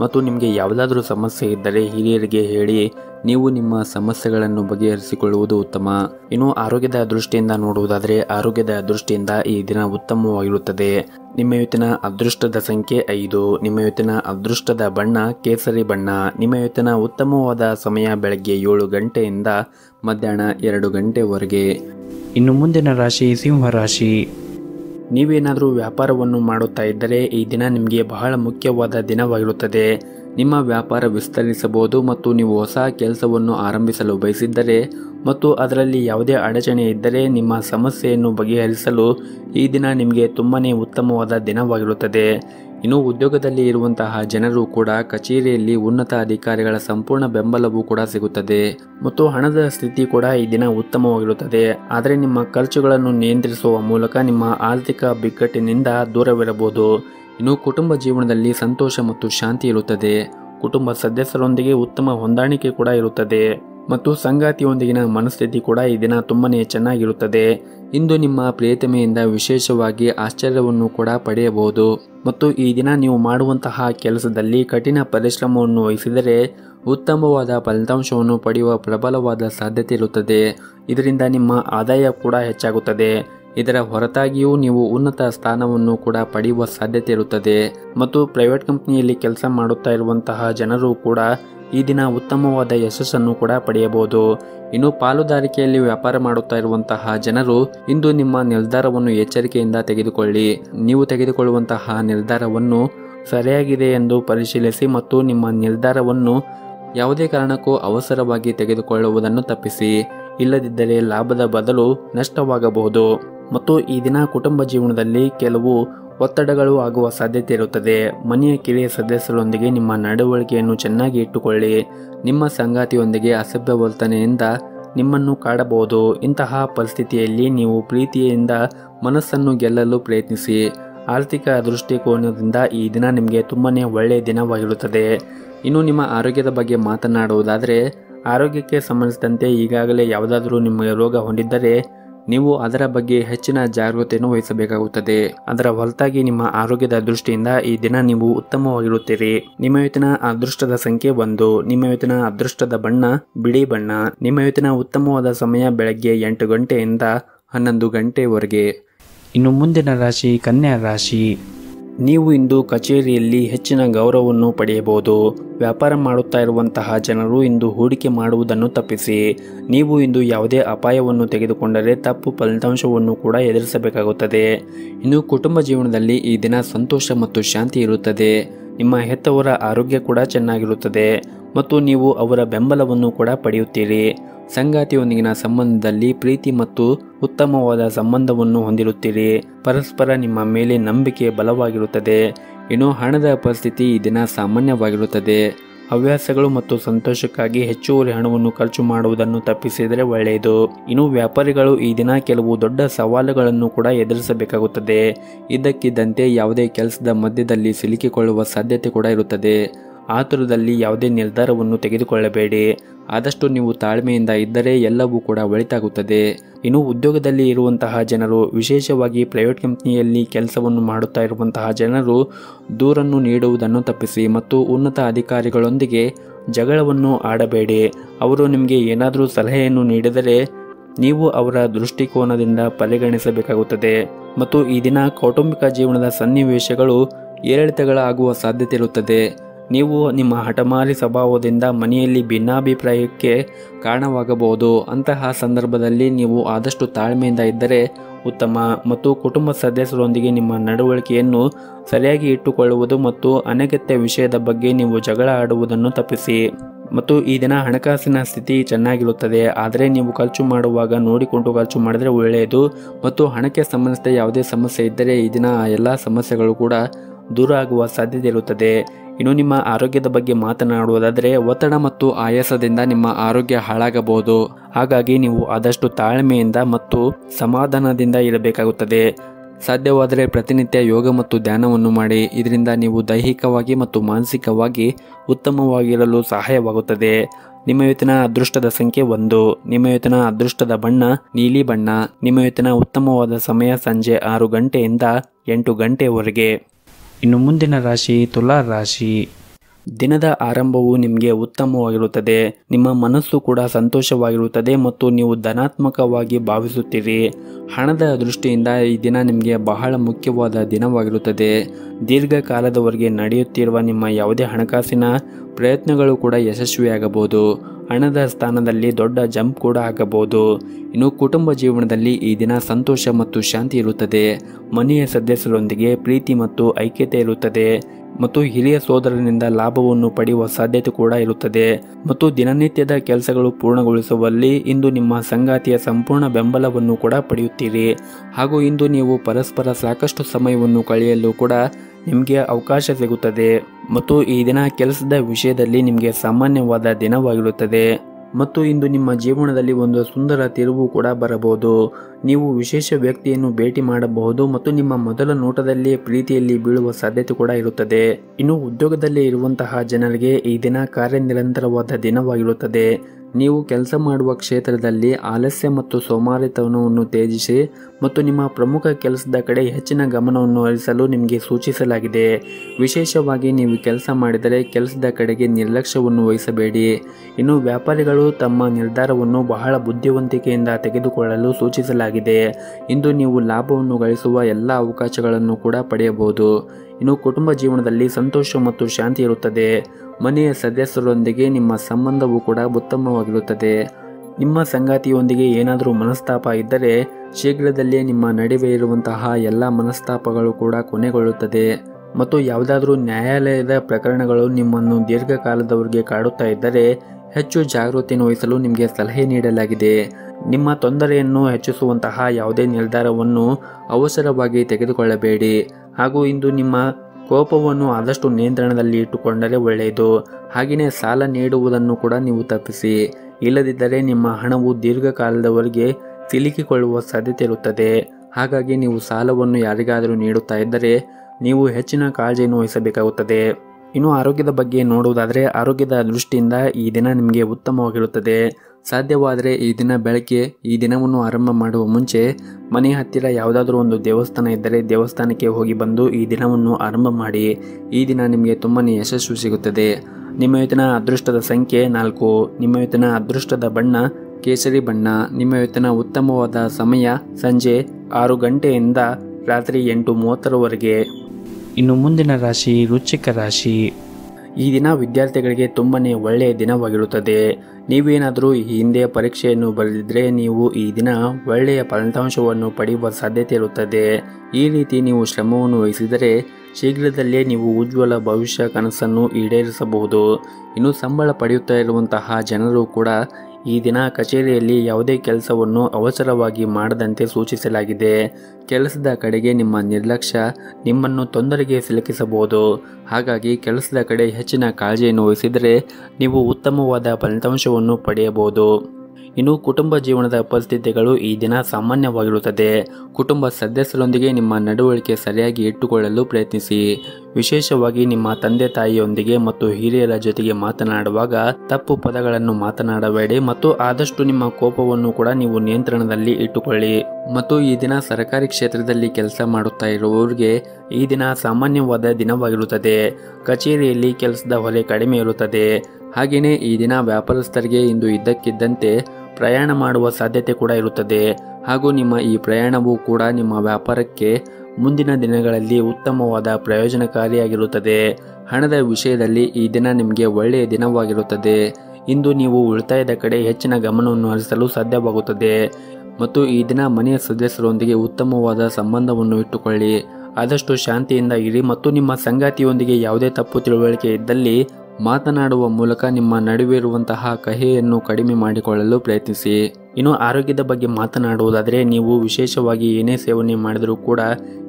ಮತ್ತು ನಿಮಗೆ ಯಾವುದಾದ್ರೂ ಸಮಸ್ಯೆ ಇದ್ದರೆ ಹಿರಿಯರಿಗೆ ಹೇಳಿ ನೀವು ನಿಮ್ಮ ಸಮಸ್ಯೆಗಳನ್ನು ಬಗೆಹರಿಸಿಕೊಳ್ಳುವುದು ಉತ್ತಮ. ಇನ್ನು ಆರೋಗ್ಯದ ದೃಷ್ಟಿಯಿಂದ ನೋಡುವುದಾದರೆ ಆರೋಗ್ಯದ ದೃಷ್ಟಿಯಿಂದ ಈ ದಿನ ಉತ್ತಮವಾಗಿರುತ್ತದೆ. ನಿಮ್ಮ ಇವತ್ತಿನ ಅದೃಷ್ಟದ ಸಂಖ್ಯೆ ಐದು. ನಿಮ್ಮ ಇವತ್ತಿನ ಅದೃಷ್ಟದ ಬಣ್ಣ ಕೇಸರಿ ಬಣ್ಣ. ನಿಮ್ಮ ಇವತ್ತಿನ ಉತ್ತಮವಾದ ಸಮಯ ಬೆಳಗ್ಗೆ ಏಳು ಗಂಟೆಯಿಂದ ಮಧ್ಯಾಹ್ನ ಎರಡು ಗಂಟೆವರೆಗೆ. ಇನ್ನು ಮುಂದಿನ ರಾಶಿ ಸಿಂಹರಾಶಿ. ನೀವೇನಾದರೂ ವ್ಯಾಪಾರವನ್ನು ಮಾಡುತ್ತಾ ಇದ್ದರೆ ಈ ದಿನ ನಿಮಗೆ ಬಹಳ ಮುಖ್ಯವಾದ ದಿನವಾಗಿರುತ್ತದೆ. ನಿಮ್ಮ ವ್ಯಾಪಾರ ವಿಸ್ತರಿಸಬಹುದು ಮತ್ತು ನೀವು ಹೊಸ ಕೆಲಸವನ್ನು ಆರಂಭಿಸಲು ಬಯಸಿದ್ದರೆ ಮತ್ತು ಅದರಲ್ಲಿ ಯಾವುದೇ ಅಡಚಣೆ ಇದ್ದರೆ ನಿಮ್ಮ ಸಮಸ್ಯೆಯನ್ನು ಬಗೆಹರಿಸಲು ಈ ದಿನ ನಿಮಗೆ ತುಂಬಾ ಉತ್ತಮವಾದ ದಿನವಾಗಿರುತ್ತದೆ. ಇನ್ನು ಉದ್ಯೋಗದಲ್ಲಿ ಇರುವಂತಹ ಜನರು ಕೂಡ ಕಚೇರಿಯಲ್ಲಿ ಉನ್ನತ ಅಧಿಕಾರಿಗಳ ಸಂಪೂರ್ಣ ಬೆಂಬಲವೂ ಕೂಡ ಸಿಗುತ್ತದೆ ಮತ್ತು ಹಣದ ಸ್ಥಿತಿ ಕೂಡ ಈ ದಿನ ಉತ್ತಮವಾಗಿರುತ್ತದೆ. ಆದರೆ ನಿಮ್ಮ ಖರ್ಚುಗಳನ್ನು ನಿಯಂತ್ರಿಸುವ ಮೂಲಕ ನಿಮ್ಮ ಆರ್ಥಿಕ ಬಿಕ್ಕಟ್ಟಿನಿಂದ ದೂರವಿರಬಹುದು. ಇನ್ನು ಕುಟುಂಬ ಜೀವನದಲ್ಲಿ ಸಂತೋಷ ಮತ್ತು ಶಾಂತಿ ಇರುತ್ತದೆ. ಕುಟುಂಬ ಸದಸ್ಯರೊಂದಿಗೆ ಉತ್ತಮ ಹೊಂದಾಣಿಕೆ ಕೂಡ ಇರುತ್ತದೆ ಮತ್ತು ಸಂಗಾತಿಯೊಂದಿಗಿನ ಮನಸ್ಥಿತಿ ಕೂಡ ಈ ದಿನ ತುಂಬನೇ ಚೆನ್ನಾಗಿರುತ್ತದೆ. ಇಂದು ನಿಮ್ಮ ಪ್ರಿಯತಮೆಯಿಂದ ವಿಶೇಷವಾಗಿ ಆಶ್ಚರ್ಯವನ್ನು ಕೂಡ ಪಡೆಯಬಹುದು. ಮತ್ತು ಈ ದಿನ ನೀವು ಮಾಡುವಂತಹ ಕೆಲಸದಲ್ಲಿ ಕಠಿಣ ಪರಿಶ್ರಮವನ್ನು ವಹಿಸಿದರೆ ಉತ್ತಮವಾದ ಫಲಿತಾಂಶವನ್ನು ಪಡೆಯುವ ಪ್ರಬಲವಾದ ಸಾಧ್ಯತೆ ಇರುತ್ತದೆ. ಇದರಿಂದ ನಿಮ್ಮ ಆದಾಯ ಕೂಡ ಹೆಚ್ಚಾಗುತ್ತದೆ. ಇದರ ಹೊರತಾಗಿಯೂ ನೀವು ಉನ್ನತ ಸ್ಥಾನವನ್ನು ಕೂಡ ಪಡೆಯುವ ಸಾಧ್ಯತೆ ಇರುತ್ತದೆ. ಮತ್ತು ಪ್ರೈವೇಟ್ ಕಂಪ್ನಿಯಲ್ಲಿ ಕೆಲಸ ಮಾಡುತ್ತಾ ಇರುವಂತಹ ಜನರು ಕೂಡ ಈ ದಿನ ಉತ್ತಮವಾದ ಯಶಸ್ಸನ್ನು ಕೂಡ ಪಡೆಯಬಹುದು. ಇನ್ನು ಪಾಲುದಾರಿಕೆಯಲ್ಲಿ ವ್ಯಾಪಾರ ಮಾಡುತ್ತಾ ಇರುವಂತಹ ಜನರು ಇಂದು ನಿಮ್ಮ ನಿರ್ಧಾರವನ್ನು ಎಚ್ಚರಿಕೆಯಿಂದ ತೆಗೆದುಕೊಳ್ಳಿ. ನೀವು ತೆಗೆದುಕೊಳ್ಳುವಂತಹ ನಿರ್ಧಾರವನ್ನು ಸರಿಯಾಗಿದೆ ಎಂದು ಪರಿಶೀಲಿಸಿ ಮತ್ತು ನಿಮ್ಮ ನಿರ್ಧಾರವನ್ನು ಯಾವುದೇ ಕಾರಣಕ್ಕೂ ಅವಸರವಾಗಿ ತೆಗೆದುಕೊಳ್ಳುವುದನ್ನು ತಪ್ಪಿಸಿ. ಇಲ್ಲದಿದ್ದರೆ ಲಾಭದ ಬದಲು ನಷ್ಟವಾಗಬಹುದು. ಮತ್ತು ಈ ದಿನ ಕುಟುಂಬ ಜೀವನದಲ್ಲಿ ಕೆಲವು ಒತ್ತಡಗಳು ಆಗುವ ಸಾಧ್ಯತೆ ಇರುತ್ತದೆ. ಮನೆಯ ಕಿರಿಯ ಸದಸ್ಯರೊಂದಿಗೆ ನಿಮ್ಮ ನಡವಳಿಕೆಯನ್ನು ಚೆನ್ನಾಗಿ ಇಟ್ಟುಕೊಳ್ಳಿ. ನಿಮ್ಮ ಸಂಗಾತಿಯೊಂದಿಗೆ ಅಸಭ್ಯ ವರ್ತನೆಯಿಂದ ನಿಮ್ಮನ್ನು ಕಾಡಬಹುದು. ಇಂತಹ ಪರಿಸ್ಥಿತಿಯಲ್ಲಿ ನೀವು ಪ್ರೀತಿಯಿಂದ ಮನಸ್ಸನ್ನು ಗೆಲ್ಲಲು ಪ್ರಯತ್ನಿಸಿ. ಆರ್ಥಿಕ ದೃಷ್ಟಿಕೋನದಿಂದ ಈ ದಿನ ನಿಮಗೆ ತುಂಬಾ ಒಳ್ಳೆಯ ದಿನವಾಗಿರುತ್ತದೆ. ಇನ್ನು ನಿಮ್ಮ ಆರೋಗ್ಯದ ಬಗ್ಗೆ ಮಾತನಾಡುವುದಾದರೆ, ಆರೋಗ್ಯಕ್ಕೆ ಸಂಬಂಧಿಸಿದಂತೆ ಈಗಾಗಲೇ ಯಾವುದಾದರೂ ನಿಮಗೆ ರೋಗ ಹೊಂದಿದ್ದರೆ ನೀವು ಅದರ ಬಗ್ಗೆ ಹೆಚ್ಚಿನ ಜಾಗೃತಿಯನ್ನು ವಹಿಸಬೇಕಾಗುತ್ತದೆ. ಅದರ ಹೊರತಾಗಿ ನಿಮ್ಮ ಆರೋಗ್ಯದ ದೃಷ್ಟಿಯಿಂದ ಈ ದಿನ ನೀವು ಉತ್ತಮವಾಗಿರುತ್ತೀರಿ. ನಿಮ್ಮ ಇವತ್ತಿನ ಅದೃಷ್ಟದ ಸಂಖ್ಯೆ ಒಂದು. ನಿಮ್ಮ ಇವತ್ತಿನ ಅದೃಷ್ಟದ ಬಣ್ಣ ಬಿಳಿ ಬಣ್ಣ. ನಿಮ್ಮ ಇವತ್ತಿನ ಉತ್ತಮವಾದ ಸಮಯ ಬೆಳಗ್ಗೆ ಎಂಟು ಗಂಟೆಯಿಂದ ಹನ್ನೊಂದು ಗಂಟೆವರೆಗೆ. ಇನ್ನು ಮುಂದಿನ ರಾಶಿ ಕನ್ಯಾ ರಾಶಿ. ನೀವು ಇಂದು ಕಚೇರಿಯಲ್ಲಿ ಹೆಚ್ಚಿನ ಗೌರವವನ್ನು ಪಡೆಯಬಹುದು. ವ್ಯಾಪಾರ ಮಾಡುತ್ತಾ ಇರುವಂತಹ ಜನರು ಇಂದು ಹೂಡಿಕೆ ಮಾಡುವುದನ್ನು ತಪ್ಪಿಸಿ. ನೀವು ಇಂದು ಯಾವುದೇ ಅಪಾಯವನ್ನು ತೆಗೆದುಕೊಂಡರೆ ತಪ್ಪು ಫಲಿತಾಂಶವನ್ನು ಕೂಡ ಎದುರಿಸಬೇಕಾಗುತ್ತದೆ. ಇನ್ನು ಕುಟುಂಬ ಜೀವನದಲ್ಲಿ ಈ ದಿನ ಸಂತೋಷ ಮತ್ತು ಶಾಂತಿ ಇರುತ್ತದೆ. ನಿಮ್ಮ ಹೆತ್ತವರ ಆರೋಗ್ಯ ಕೂಡ ಚೆನ್ನಾಗಿರುತ್ತದೆ ಮತ್ತು ನೀವು ಅವರ ಬೆಂಬಲವನ್ನು ಕೂಡ ಪಡೆಯುತ್ತೀರಿ. ಸಂಗಾತಿಯೊಂದಿಗಿನ ಸಂಬಂಧದಲ್ಲಿ ಪ್ರೀತಿ ಮತ್ತು ಉತ್ತಮವಾದ ಸಂಬಂಧವನ್ನು ಹೊಂದಿರುತ್ತೀರಿ. ಪರಸ್ಪರ ನಿಮ್ಮ ಮೇಲೆ ನಂಬಿಕೆ ಬಲವಾಗಿರುತ್ತದೆ. ಇನ್ನು ಹಣದ ಪರಿಸ್ಥಿತಿ ಈ ದಿನ ಸಾಮಾನ್ಯವಾಗಿರುತ್ತದೆ. ಹವ್ಯಾಸಗಳು ಮತ್ತು ಸಂತೋಷಕ್ಕಾಗಿ ಹೆಚ್ಚುವರಿ ಹಣವನ್ನು ಖರ್ಚು ಮಾಡುವುದನ್ನು ತಪ್ಪಿಸಿದರೆ ಒಳ್ಳೆಯದು. ಇನ್ನು ವ್ಯಾಪಾರಿಗಳು ಈ ದಿನ ಕೆಲವು ದೊಡ್ಡ ಸವಾಲುಗಳನ್ನು ಕೂಡ ಎದುರಿಸಬೇಕಾಗುತ್ತದೆ. ಇದಕ್ಕಿದ್ದಂತೆ ಯಾವುದೇ ಕೆಲಸದ ಮಧ್ಯದಲ್ಲಿ ಸಿಲುಕಿಕೊಳ್ಳುವ ಸಾಧ್ಯತೆ ಕೂಡ ಇರುತ್ತದೆ. ಆತುರದಲ್ಲಿ ಯಾವುದೇ ನಿರ್ಧಾರವನ್ನು ತೆಗೆದುಕೊಳ್ಳಬೇಡಿ. ಆದಷ್ಟು ನೀವು ತಾಳ್ಮೆಯಿಂದ ಇದ್ದರೆ ಎಲ್ಲವೂ ಕೂಡ ಒಳಿತಾಗುತ್ತದೆ. ಇನ್ನು ಉದ್ಯೋಗದಲ್ಲಿ ಇರುವಂತಹ ಜನರು, ವಿಶೇಷವಾಗಿ ಪ್ರೈವೇಟ್ ಕಂಪ್ನಿಯಲ್ಲಿ ಕೆಲಸವನ್ನು ಮಾಡುತ್ತಾ ಇರುವಂತಹ ಜನರು ದೂರನ್ನು ನೀಡುವುದನ್ನು ತಪ್ಪಿಸಿ ಮತ್ತು ಉನ್ನತ ಅಧಿಕಾರಿಗಳೊಂದಿಗೆ ಜಗಳವನ್ನು ಆಡಬೇಡಿ. ಅವರು ನಿಮಗೆ ಏನಾದರೂ ಸಲಹೆಯನ್ನು ನೀಡಿದರೆ ನೀವು ಅವರ ದೃಷ್ಟಿಕೋನದಿಂದ ಪರಿಗಣಿಸಬೇಕಾಗುತ್ತದೆ. ಮತ್ತು ಈ ದಿನ ಕೌಟುಂಬಿಕ ಜೀವನದ ಸನ್ನಿವೇಶಗಳು ಏರಿಳಿತಗಳಾಗುವ ಸಾಧ್ಯತೆ ಇರುತ್ತದೆ. ನೀವು ನಿಮ್ಮ ಹಠಮಾರಿ ಸ್ವಭಾವದಿಂದ ಮನೆಯಲ್ಲಿ ಭಿನ್ನಾಭಿಪ್ರಾಯಕ್ಕೆ ಕಾರಣವಾಗಬಹುದು. ಅಂತಹ ಸಂದರ್ಭದಲ್ಲಿ ನೀವು ಆದಷ್ಟು ತಾಳ್ಮೆಯಿಂದ ಇದ್ದರೆ ಉತ್ತಮ. ಮತ್ತು ಕುಟುಂಬ ಸದಸ್ಯರೊಂದಿಗೆ ನಿಮ್ಮ ನಡವಳಿಕೆಯನ್ನು ಸರಿಯಾಗಿ ಇಟ್ಟುಕೊಳ್ಳುವುದು ಮತ್ತು ಅನಗತ್ಯ ವಿಷಯದ ಬಗ್ಗೆ ನೀವು ಜಗಳ ಆಡುವುದನ್ನು ತಪ್ಪಿಸಿ. ಮತ್ತು ಈ ದಿನ ಹಣಕಾಸಿನ ಸ್ಥಿತಿ ಚೆನ್ನಾಗಿರುತ್ತದೆ. ಆದರೆ ನೀವು ಖರ್ಚು ಮಾಡುವಾಗ ನೋಡಿಕೊಂಡು ಖರ್ಚು ಮಾಡಿದರೆ ಒಳ್ಳೆಯದು. ಮತ್ತು ಹಣಕ್ಕೆ ಸಂಬಂಧಿಸಿದ ಯಾವುದೇ ಸಮಸ್ಯೆ ಇದ್ದರೆ ಈ ದಿನ ಆ ಎಲ್ಲ ಸಮಸ್ಯೆಗಳು ಕೂಡ ದೂರ ಆಗುವ ಸಾಧ್ಯತೆ ಇರುತ್ತದೆ. ಇನ್ನು ನಿಮ್ಮ ಆರೋಗ್ಯದ ಬಗ್ಗೆ ಮಾತನಾಡುವುದಾದರೆ, ಒತ್ತಡ ಮತ್ತು ಆಯಾಸದಿಂದ ನಿಮ್ಮ ಆರೋಗ್ಯ ಹಾಳಾಗಬಹುದು. ಹಾಗಾಗಿ ನೀವು ಆದಷ್ಟು ತಾಳ್ಮೆಯಿಂದ ಮತ್ತು ಸಮಾಧಾನದಿಂದ ಇರಬೇಕಾಗುತ್ತದೆ. ಸಾಧ್ಯವಾದರೆ ಪ್ರತಿನಿತ್ಯ ಯೋಗ ಮತ್ತು ಧ್ಯಾನವನ್ನು ಮಾಡಿ. ಇದರಿಂದ ನೀವು ದೈಹಿಕವಾಗಿ ಮತ್ತು ಮಾನಸಿಕವಾಗಿ ಉತ್ತಮವಾಗಿರಲು ಸಹಾಯವಾಗುತ್ತದೆ. ನಿಮ್ಮ ಇವತ್ತಿನ ಅದೃಷ್ಟದ ಸಂಖ್ಯೆ ಒಂದು. ನಿಮ್ಮ ಇವತ್ತಿನ ಅದೃಷ್ಟದ ಬಣ್ಣ ನೀಲಿ ಬಣ್ಣ. ನಿಮ್ಮ ಇವತ್ತಿನ ಉತ್ತಮವಾದ ಸಮಯ ಸಂಜೆ ಆರು ಗಂಟೆಯಿಂದ ಎಂಟು ಗಂಟೆವರೆಗೆ. ಇನ್ನು ಮುಂದಿನ ರಾಶಿ ತುಲಾ ರಾಶಿ. ದಿನದ ಆರಂಭವು ನಿಮಗೆ ಉತ್ತಮವಾಗಿರುತ್ತದೆ. ನಿಮ್ಮ ಮನಸ್ಸು ಕೂಡ ಸಂತೋಷವಾಗಿರುತ್ತದೆ ಮತ್ತು ನೀವು ಧನಾತ್ಮಕವಾಗಿ ಭಾವಿಸುತ್ತೀರಿ. ಹಣದ ದೃಷ್ಟಿಯಿಂದ ಈ ದಿನ ನಿಮಗೆ ಬಹಳ ಮುಖ್ಯವಾದ ದಿನವಾಗಿರುತ್ತದೆ. ದೀರ್ಘಕಾಲದವರೆಗೆ ನಡೆಯುತ್ತಿರುವ ನಿಮ್ಮ ಯಾವುದೇ ಹಣಕಾಸಿನ ಪ್ರಯತ್ನಗಳು ಕೂಡ ಯಶಸ್ವಿಯಾಗಬಹುದು. ಹಣದ ಸ್ಥಾನದಲ್ಲಿ ದೊಡ್ಡ ಜಂಪ್ ಕೂಡ ಆಗಬಹುದು. ಇನ್ನು ಕುಟುಂಬ ಜೀವನದಲ್ಲಿ ಈ ದಿನ ಸಂತೋಷ ಮತ್ತು ಶಾಂತಿ ಇರುತ್ತದೆ. ಮನೆಯ ಸದಸ್ಯರೊಂದಿಗೆ ಪ್ರೀತಿ ಮತ್ತು ಐಕ್ಯತೆ ಇರುತ್ತದೆ. ಮತ್ತು ಹಿರಿಯ ಸೋದರನಿಂದ ಲಾಭವನ್ನು ಪಡೆಯುವ ಸಾಧ್ಯತೆ ಕೂಡ ಇರುತ್ತದೆ. ಮತ್ತು ದಿನನಿತ್ಯದ ಕೆಲಸಗಳು ಪೂರ್ಣಗೊಳಿಸುವಲ್ಲಿ ಇಂದು ನಿಮ್ಮ ಸಂಗಾತಿಯ ಸಂಪೂರ್ಣ ಬೆಂಬಲವನ್ನು ಕೂಡ ಪಡೆಯುತ್ತೀರಿ. ಹಾಗೂ ಇಂದು ನೀವು ಪರಸ್ಪರ ಸಾಕಷ್ಟು ಸಮಯವನ್ನು ಕಳೆಯಲು ಕೂಡ ನಿಮಗೆ ಅವಕಾಶ ಸಿಗುತ್ತದೆ. ಮತ್ತು ಈ ದಿನ ಕೆಲಸದ ವಿಷಯದಲ್ಲಿ ನಿಮಗೆ ಸಾಮಾನ್ಯವಾದ ದಿನವಾಗಿರುತ್ತದೆ. ಮತ್ತು ಇಂದು ನಿಮ್ಮ ಜೀವನದಲ್ಲಿ ಒಂದು ಸುಂದರ ತಿರುವು ಕೂಡ ಬರಬಹುದು. ನೀವು ವಿಶೇಷ ವ್ಯಕ್ತಿಯನ್ನು ಭೇಟಿ ಮಾಡಬಹುದು ಮತ್ತು ನಿಮ್ಮ ಮೊದಲ ನೋಟದಲ್ಲಿ ಪ್ರೀತಿಯಲ್ಲಿ ಬೀಳುವ ಸಾಧ್ಯತೆ ಕೂಡ ಇರುತ್ತದೆ. ಇನ್ನು ಉದ್ಯೋಗದಲ್ಲಿ ಇರುವಂತಹ ಜನರಿಗೆ ಈ ದಿನ ಕಾರ್ಯನಿರಂತರವಾದ ದಿನವಾಗಿರುತ್ತದೆ. ನೀವು ಕೆಲಸ ಮಾಡುವ ಕ್ಷೇತ್ರದಲ್ಲಿ ಆಲಸ್ಯ ಮತ್ತು ಸೋಮಾರಿತನವನ್ನು ತ್ಯಜಿಸಿ ಮತ್ತು ನಿಮ್ಮ ಪ್ರಮುಖ ಕೆಲಸದ ಕಡೆ ಹೆಚ್ಚಿನ ಗಮನವನ್ನು ಹರಿಸಲು ನಿಮಗೆ ಸೂಚಿಸಲಾಗಿದೆ. ವಿಶೇಷವಾಗಿ ನೀವು ಕೆಲಸ ಮಾಡಿದರೆ ಕೆಲಸದ ಕಡೆಗೆ ನಿರ್ಲಕ್ಷ್ಯವನ್ನು ವಹಿಸಬೇಡಿ. ಇನ್ನು ವ್ಯಾಪಾರಿಗಳು ತಮ್ಮ ನಿರ್ಧಾರವನ್ನು ಬಹಳ ಬುದ್ಧಿವಂತಿಕೆಯಿಂದ ತೆಗೆದುಕೊಳ್ಳಲು ಸೂಚಿಸಲಾಗಿದೆ. ಇಂದು ನೀವು ಲಾಭವನ್ನು ಗಳಿಸುವ ಎಲ್ಲ ಅವಕಾಶಗಳನ್ನು ಕೂಡ ಪಡೆಯಬಹುದು. ಇನ್ನು ಕುಟುಂಬ ಜೀವನದಲ್ಲಿ ಸಂತೋಷ ಮತ್ತು ಶಾಂತಿ ಇರುತ್ತದೆ. ಮನೆಯ ಸದಸ್ಯರೊಂದಿಗೆ ನಿಮ್ಮ ಸಂಬಂಧವೂ ಕೂಡ ಉತ್ತಮವಾಗಿರುತ್ತದೆ. ನಿಮ್ಮ ಸಂಗಾತಿಯೊಂದಿಗೆ ಏನಾದರೂ ಮನಸ್ತಾಪ ಇದ್ದರೆ ಶೀಘ್ರದಲ್ಲೇ ನಿಮ್ಮ ನಡುವೆ ಇರುವಂತಹ ಎಲ್ಲ ಮನಸ್ತಾಪಗಳು ಕೂಡ ಕೊನೆಗೊಳ್ಳುತ್ತದೆ. ಮತ್ತು ಯಾವುದಾದ್ರೂ ನ್ಯಾಯಾಲಯದ ಪ್ರಕರಣಗಳು ನಿಮ್ಮನ್ನು ದೀರ್ಘಕಾಲದವರೆಗೆ ಕಾಡುತ್ತಾ ಇದ್ದರೆ ಹೆಚ್ಚು ಜಾಗೃತಿಯನ್ನು ವಹಿಸಲು ನಿಮಗೆ ಸಲಹೆ ನೀಡಲಾಗಿದೆ. ನಿಮ್ಮ ತೊಂದರೆಯನ್ನು ಹೆಚ್ಚಿಸುವಂತಹ ಯಾವುದೇ ನಿರ್ಧಾರವನ್ನು ಅವಸರವಾಗಿ ತೆಗೆದುಕೊಳ್ಳಬೇಡಿ. ಹಾಗೂ ಇಂದು ನಿಮ್ಮ ಕೋಪವನ್ನು ಆದಷ್ಟು ನಿಯಂತ್ರಣದಲ್ಲಿ ಇಟ್ಟುಕೊಂಡರೆ ಒಳ್ಳೆಯದು. ಹಾಗೆಯೇ ಸಾಲ ನೀಡುವುದನ್ನು ಕೂಡ ನೀವು ತಪ್ಪಿಸಿ. ಇಲ್ಲದಿದ್ದರೆ ನಿಮ್ಮ ಹಣವು ದೀರ್ಘಕಾಲದವರೆಗೆ ಸಿಲುಕಿಕೊಳ್ಳುವ ಸಾಧ್ಯತೆ ಇರುತ್ತದೆ. ಹಾಗಾಗಿ ನೀವು ಸಾಲವನ್ನು ಯಾರಿಗಾದರೂ ನೀಡುತ್ತಾ ಇದ್ದರೆ ನೀವು ಹೆಚ್ಚಿನ ಕಾಳಜಿಯನ್ನು ವಹಿಸಬೇಕಾಗುತ್ತದೆ. ಇನ್ನು ಆರೋಗ್ಯದ ಬಗ್ಗೆ ನೋಡುವುದಾದರೆ ಆರೋಗ್ಯದ ದೃಷ್ಟಿಯಿಂದ ಈ ದಿನ ನಿಮಗೆ ಉತ್ತಮವಾಗಿರುತ್ತದೆ. ಸಾಧ್ಯವಾದರೆ ಈ ದಿನ ಬೆಳಗ್ಗೆ ಈ ದಿನವನ್ನು ಆರಂಭ ಮಾಡುವ ಮುಂಚೆ ಮನೆ ಹತ್ತಿರ ಯಾವುದಾದ್ರೂ ಒಂದು ದೇವಸ್ಥಾನ ಇದ್ದರೆ ದೇವಸ್ಥಾನಕ್ಕೆ ಹೋಗಿ ಬಂದು ಈ ದಿನವನ್ನು ಆರಂಭ ಮಾಡಿ. ಈ ದಿನ ನಿಮಗೆ ತುಂಬಾ ಯಶಸ್ಸು ಸಿಗುತ್ತದೆ. ನಿಮ್ಮ ಇವತ್ತಿನ ಅದೃಷ್ಟದ ಸಂಖ್ಯೆ ನಾಲ್ಕು. ನಿಮ್ಮ ಇವತ್ತಿನ ಅದೃಷ್ಟದ ಬಣ್ಣ ಕೇಸರಿ ಬಣ್ಣ. ನಿಮ್ಮ ಇವತ್ತಿನ ಉತ್ತಮವಾದ ಸಮಯ ಸಂಜೆ ಆರು ಗಂಟೆಯಿಂದ ರಾತ್ರಿ ಎಂಟು ಮೂವತ್ತರವರೆಗೆ. ಇನ್ನು ಮುಂದಿನ ರಾಶಿ ವೃಶ್ಚಿಕ ರಾಶಿ. ಈ ದಿನ ವಿದ್ಯಾರ್ಥಿಗಳಿಗೆ ತುಂಬಾ ಒಳ್ಳೆಯ ದಿನವಾಗಿರುತ್ತದೆ. ನೀವೇನಾದರೂ ಈ ಹಿಂದೆ ಪರೀಕ್ಷೆಯನ್ನು ಬರೆದಿದ್ದರೆ ನೀವು ಈ ದಿನ ಒಳ್ಳೆಯ ಫಲಿತಾಂಶವನ್ನು ಪಡೆಯುವ ಸಾಧ್ಯತೆ ಇರುತ್ತದೆ. ಈ ರೀತಿ ನೀವು ಶ್ರಮವನ್ನು ವಹಿಸಿದರೆ ಶೀಘ್ರದಲ್ಲೇ ನೀವು ಉಜ್ವಲ ಭವಿಷ್ಯ ಕನಸನ್ನು ಈಡೇರಿಸಬಹುದು. ಇನ್ನು ಸಂಬಳ ಪಡೆಯುತ್ತಾ ಇರುವಂತಹ ಜನರು ಕೂಡ ಈ ದಿನ ಕಚೇರಿಯಲ್ಲಿ ಯಾವುದೇ ಕೆಲಸವನ್ನು ಅವಸರವಾಗಿ ಮಾಡದಂತೆ ಸೂಚಿಸಲಾಗಿದೆ. ಕೆಲಸದ ಕಡೆಗೆ ನಿಮ್ಮ ನಿರ್ಲಕ್ಷ್ಯ ನಿಮ್ಮನ್ನು ತೊಂದರೆಗೆ ಸಿಲುಕಿಸಬಹುದು. ಹಾಗಾಗಿ ಕೆಲಸದ ಕಡೆ ಹೆಚ್ಚಿನ ಕಾಳಜಿಯನ್ನು ವಹಿಸಿದರೆ ನೀವು ಉತ್ತಮವಾದ ಫಲಿತಾಂಶವನ್ನು ಪಡೆಯಬಹುದು. ಇನ್ನು ಕುಟುಂಬ ಜೀವನದ ಪರಿಸ್ಥಿತಿಗಳು ಈ ದಿನ ಸಾಮಾನ್ಯವಾಗಿರುತ್ತದೆ. ಕುಟುಂಬ ಸದಸ್ಯರೊಂದಿಗೆ ನಿಮ್ಮ ನಡವಳಿಕೆ ಸರಿಯಾಗಿ ಇಟ್ಟುಕೊಳ್ಳಲು ಪ್ರಯತ್ನಿಸಿ. ವಿಶೇಷವಾಗಿ ನಿಮ್ಮ ತಂದೆ ತಾಯಿಯೊಂದಿಗೆ ಮತ್ತು ಹಿರಿಯರ ಜೊತೆಗೆ ಮಾತನಾಡುವಾಗ ತಪ್ಪು ಪದಗಳನ್ನು ಮಾತನಾಡಬೇಡಿ ಮತ್ತು ಆದಷ್ಟು ನಿಮ್ಮ ಕೋಪವನ್ನು ಕೂಡ ನೀವು ನಿಯಂತ್ರಣದಲ್ಲಿ ಇಟ್ಟುಕೊಳ್ಳಿ. ಮತ್ತು ಈ ದಿನ ಸರ್ಕಾರಿ ಕ್ಷೇತ್ರದಲ್ಲಿ ಕೆಲಸ ಮಾಡುತ್ತಾ ಇರುವವರಿಗೆ ಈ ದಿನ ಸಾಮಾನ್ಯವಾದ ದಿನವಾಗಿರುತ್ತದೆ. ಕಚೇರಿಯಲ್ಲಿ ಕೆಲಸದ ಹೊರೆ ಕಡಿಮೆ ಇರುತ್ತದೆ. ಹಾಗೆಯೇ ಈ ದಿನ ವ್ಯಾಪಾರಸ್ಥರಿಗೆ ಇಂದು ಇದ್ದಕ್ಕಿದ್ದಂತೆ ಪ್ರಯಾಣ ಮಾಡುವ ಸಾಧ್ಯತೆ ಕೂಡ ಇರುತ್ತದೆ. ಹಾಗೂ ನಿಮ್ಮ ಈ ಪ್ರಯಾಣವೂ ಕೂಡ ನಿಮ್ಮ ವ್ಯಾಪಾರಕ್ಕೆ ಮುಂದಿನ ದಿನಗಳಲ್ಲಿ ಉತ್ತಮವಾದ ಪ್ರಯೋಜನಕಾರಿಯಾಗಿರುತ್ತದೆ. ಹಣದ ವಿಷಯದಲ್ಲಿ ಈ ದಿನ ನಿಮಗೆ ಒಳ್ಳೆಯ ದಿನವಾಗಿರುತ್ತದೆ. ಇಂದು ನೀವು ಉಳಿತಾಯದ ಕಡೆ ಹೆಚ್ಚಿನ ಗಮನವನ್ನು ಹರಿಸಲು ಸಾಧ್ಯವಾಗುತ್ತದೆ. ಮತ್ತು ಈ ದಿನ ಮನೆಯ ಸದಸ್ಯರೊಂದಿಗೆ ಉತ್ತಮವಾದ ಸಂಬಂಧವನ್ನು ಇಟ್ಟುಕೊಳ್ಳಿ. ಆದಷ್ಟು ಶಾಂತಿಯಿಂದ ಇರಿ ಮತ್ತು ನಿಮ್ಮ ಸಂಗಾತಿಯೊಂದಿಗೆ ಯಾವುದೇ ತಪ್ಪು ತಿಳುವಳಿಕೆ ಇದ್ದಲ್ಲಿ ಮಾತನಾಡುವ ಮೂಲಕ ನಿಮ್ಮ ನಡುವೆ ಇರುವಂತಹ ಕಹಿಯನ್ನು ಕಡಿಮೆ ಮಾಡಿಕೊಳ್ಳಲು ಪ್ರಯತ್ನಿಸಿ. ಇನ್ನು ಆರೋಗ್ಯದ ಬಗ್ಗೆ ಮಾತನಾಡುವುದಾದರೆ ನೀವು ವಿಶೇಷವಾಗಿ ಏನೇ ಸೇವನೆ ಮಾಡಿದರೂ ಕೂಡ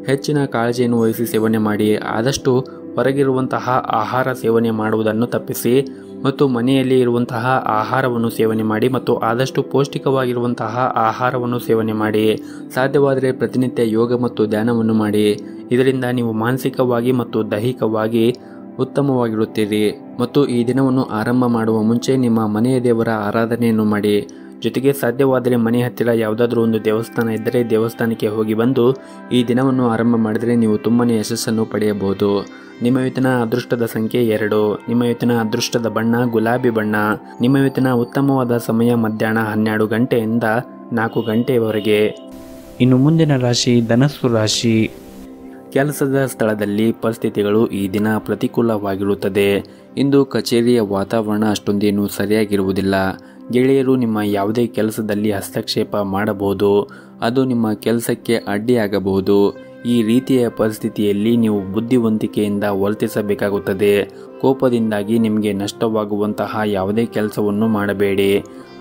ಹೆಚ್ಚಿನ ಕಾಳಜಿಯನ್ನು ವಹಿಸಿ ಸೇವನೆ ಮಾಡಿ. ಆದಷ್ಟು ಹೊರಗಿರುವಂತಹ ಆಹಾರ ಸೇವನೆ ಮಾಡುವುದನ್ನು ತಪ್ಪಿಸಿ ಮತ್ತು ಮನೆಯಲ್ಲಿ ಇರುವಂತಹ ಆಹಾರವನ್ನು ಸೇವನೆ ಮಾಡಿ ಮತ್ತು ಆದಷ್ಟು ಪೌಷ್ಟಿಕವಾಗಿರುವಂತಹ ಆಹಾರವನ್ನು ಸೇವನೆ ಮಾಡಿ. ಸಾಧ್ಯವಾದರೆ ಪ್ರತಿನಿತ್ಯ ಯೋಗ ಮತ್ತು ಧ್ಯಾನವನ್ನು ಮಾಡಿ. ಇದರಿಂದ ನೀವು ಮಾನಸಿಕವಾಗಿ ಮತ್ತು ದೈಹಿಕವಾಗಿ ಉತ್ತಮವಾಗಿರುತ್ತೀರಿ. ಮತ್ತು ಈ ದಿನವನ್ನು ಆರಂಭ ಮಾಡುವ ಮುಂಚೆ ನಿಮ್ಮ ಮನೆಯ ದೇವರ ಆರಾಧನೆಯನ್ನು ಮಾಡಿ. ಜೊತೆಗೆ ಸಾಧ್ಯವಾದರೆ ಮನೆ ಹತ್ತಿರ ಯಾವುದಾದ್ರೂ ಒಂದು ದೇವಸ್ಥಾನ ಇದ್ದರೆ ದೇವಸ್ಥಾನಕ್ಕೆ ಹೋಗಿ ಬಂದು ಈ ದಿನವನ್ನು ಆರಂಭ ಮಾಡಿದರೆ ನೀವು ತುಂಬಾ ಯಶಸ್ಸನ್ನು ಪಡೆಯಬಹುದು. ನಿಮ್ಮ ಇವತ್ತಿನ ಅದೃಷ್ಟದ ಸಂಖ್ಯೆ ಎರಡು. ನಿಮ್ಮ ಇವತ್ತಿನ ಅದೃಷ್ಟದ ಬಣ್ಣ ಗುಲಾಬಿ ಬಣ್ಣ. ನಿಮ್ಮ ಇವತ್ತಿನ ಉತ್ತಮವಾದ ಸಮಯ ಮಧ್ಯಾಹ್ನ ಹನ್ನೆರಡು ಗಂಟೆಯಿಂದ ನಾಲ್ಕು ಗಂಟೆಯವರೆಗೆ. ಇನ್ನು ಮುಂದಿನ ರಾಶಿ ಧನಸ್ಸು ರಾಶಿ. ಕೆಲಸದ ಸ್ಥಳದಲ್ಲಿ ಪರಿಸ್ಥಿತಿಗಳು ಈ ದಿನ ಪ್ರತಿಕೂಲವಾಗಿರುತ್ತದೆ. ಇಂದು ಕಚೇರಿಯ ವಾತಾವರಣ ಅಷ್ಟೊಂದೇನೂ ಸರಿಯಾಗಿರುವುದಿಲ್ಲ. ಗೆಳೆಯರು ನಿಮ್ಮ ಯಾವುದೇ ಕೆಲಸದಲ್ಲಿ ಹಸ್ತಕ್ಷೇಪ ಮಾಡಬಹುದು. ಅದು ನಿಮ್ಮ ಕೆಲಸಕ್ಕೆ ಅಡ್ಡಿಯಾಗಬಹುದು. ಈ ರೀತಿಯ ಪರಿಸ್ಥಿತಿಯಲ್ಲಿ ನೀವು ಬುದ್ಧಿವಂತಿಕೆಯಿಂದ ವರ್ತಿಸಬೇಕಾಗುತ್ತದೆ. ಕೋಪದಿಂದಾಗಿ ನಿಮಗೆ ನಷ್ಟವಾಗುವಂತಹ ಯಾವುದೇ ಕೆಲಸವನ್ನು ಮಾಡಬೇಡಿ.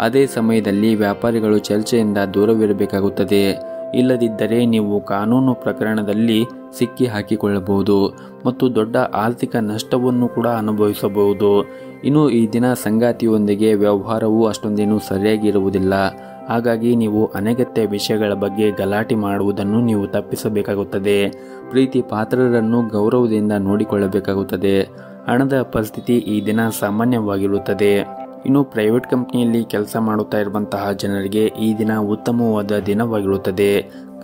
ಅದೇ ಸಮಯದಲ್ಲಿ ವ್ಯಾಪಾರಿಗಳು ಚರ್ಚೆಯಿಂದ ದೂರವಿರಬೇಕಾಗುತ್ತದೆ. ಇಲ್ಲದಿದ್ದರೆ ನೀವು ಕಾನೂನು ಪ್ರಕರಣದಲ್ಲಿ ಸಿಕ್ಕಿ ಹಾಕಿಕೊಳ್ಳಬಹುದು ಮತ್ತು ದೊಡ್ಡ ಆರ್ಥಿಕ ನಷ್ಟವನ್ನು ಕೂಡ ಅನುಭವಿಸಬಹುದು. ಇನ್ನು ಈ ದಿನ ಸಂಗಾತಿಯೊಂದಿಗೆ ವ್ಯವಹಾರವು ಅಷ್ಟೊಂದೇನೂ ಸರಿಯಾಗಿರುವುದಿಲ್ಲ. ಹಾಗಾಗಿ ನೀವು ಅನಗತ್ಯ ವಿಷಯಗಳ ಬಗ್ಗೆ ಗಲಾಟೆ ಮಾಡುವುದನ್ನು ನೀವು ತಪ್ಪಿಸಬೇಕಾಗುತ್ತದೆ. ಪ್ರೀತಿ ಪಾತ್ರರನ್ನು ಗೌರವದಿಂದ ನೋಡಿಕೊಳ್ಳಬೇಕಾಗುತ್ತದೆ. ಹಣದ ಪರಿಸ್ಥಿತಿ ಈ ದಿನ ಸಾಮಾನ್ಯವಾಗಿರುತ್ತದೆ. ಇನ್ನು ಪ್ರೈವೇಟ್ ಕಂಪನಿಯಲ್ಲಿ ಕೆಲಸ ಮಾಡುತ್ತಾ ಇರುವಂತಹ ಜನರಿಗೆ ಈ ದಿನ ಉತ್ತಮವಾದ ದಿನವಾಗಿರುತ್ತದೆ.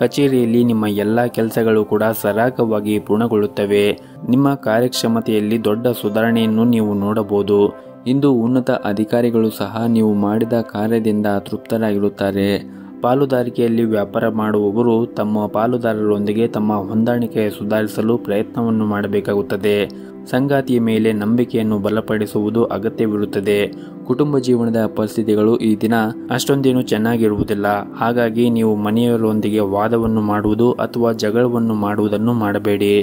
ಕಚೇರಿಯಲ್ಲಿ ನಿಮ್ಮ ಎಲ್ಲ ಕೆಲಸಗಳು ಕೂಡ ಸರಾಗವಾಗಿ ಪೂರ್ಣಗೊಳ್ಳುತ್ತವೆ. ನಿಮ್ಮ ಕಾರ್ಯಕ್ಷಮತೆಯಲ್ಲಿ ದೊಡ್ಡ ಸುಧಾರಣೆಯನ್ನು ನೀವು ನೋಡಬಹುದು. ಇಂದು ಉನ್ನತ ಅಧಿಕಾರಿಗಳು ಸಹ ನೀವು ಮಾಡಿದ ಕಾರ್ಯದಿಂದ ತೃಪ್ತರಾಗಿರುತ್ತಾರೆ. ಪಾಲುದಾರಿಕೆಯಲ್ಲಿ ವ್ಯಾಪಾರ ಮಾಡುವವರು ತಮ್ಮ ಪಾಲುದಾರರೊಂದಿಗೆ ತಮ್ಮ ಹೊಂದಾಣಿಕೆ ಸುಧಾರಿಸಲು ಪ್ರಯತ್ನವನ್ನು ಮಾಡಬೇಕಾಗುತ್ತದೆ. ಸಂಗಾತಿಯ ಮೇಲೆ ನಂಬಿಕೆಯನ್ನು ಬಲಪಡಿಸುವುದು ಅಗತ್ಯವಿರುತ್ತದೆ. ಕುಟುಂಬ ಜೀವನದ ಪರಿಸ್ಥಿತಿಗಳು ಈ ದಿನ ಅಷ್ಟೊಂದೇನು ಚೆನ್ನಾಗಿರುವುದಿಲ್ಲ. ಹಾಗಾಗಿ ನೀವು ಮನೆಯವರೊಂದಿಗೆ ವಾದವನ್ನು ಮಾಡುವುದು ಅಥವಾ ಜಗಳವನ್ನು ಮಾಡುವುದನ್ನು ಮಾಡಬೇಡಿ.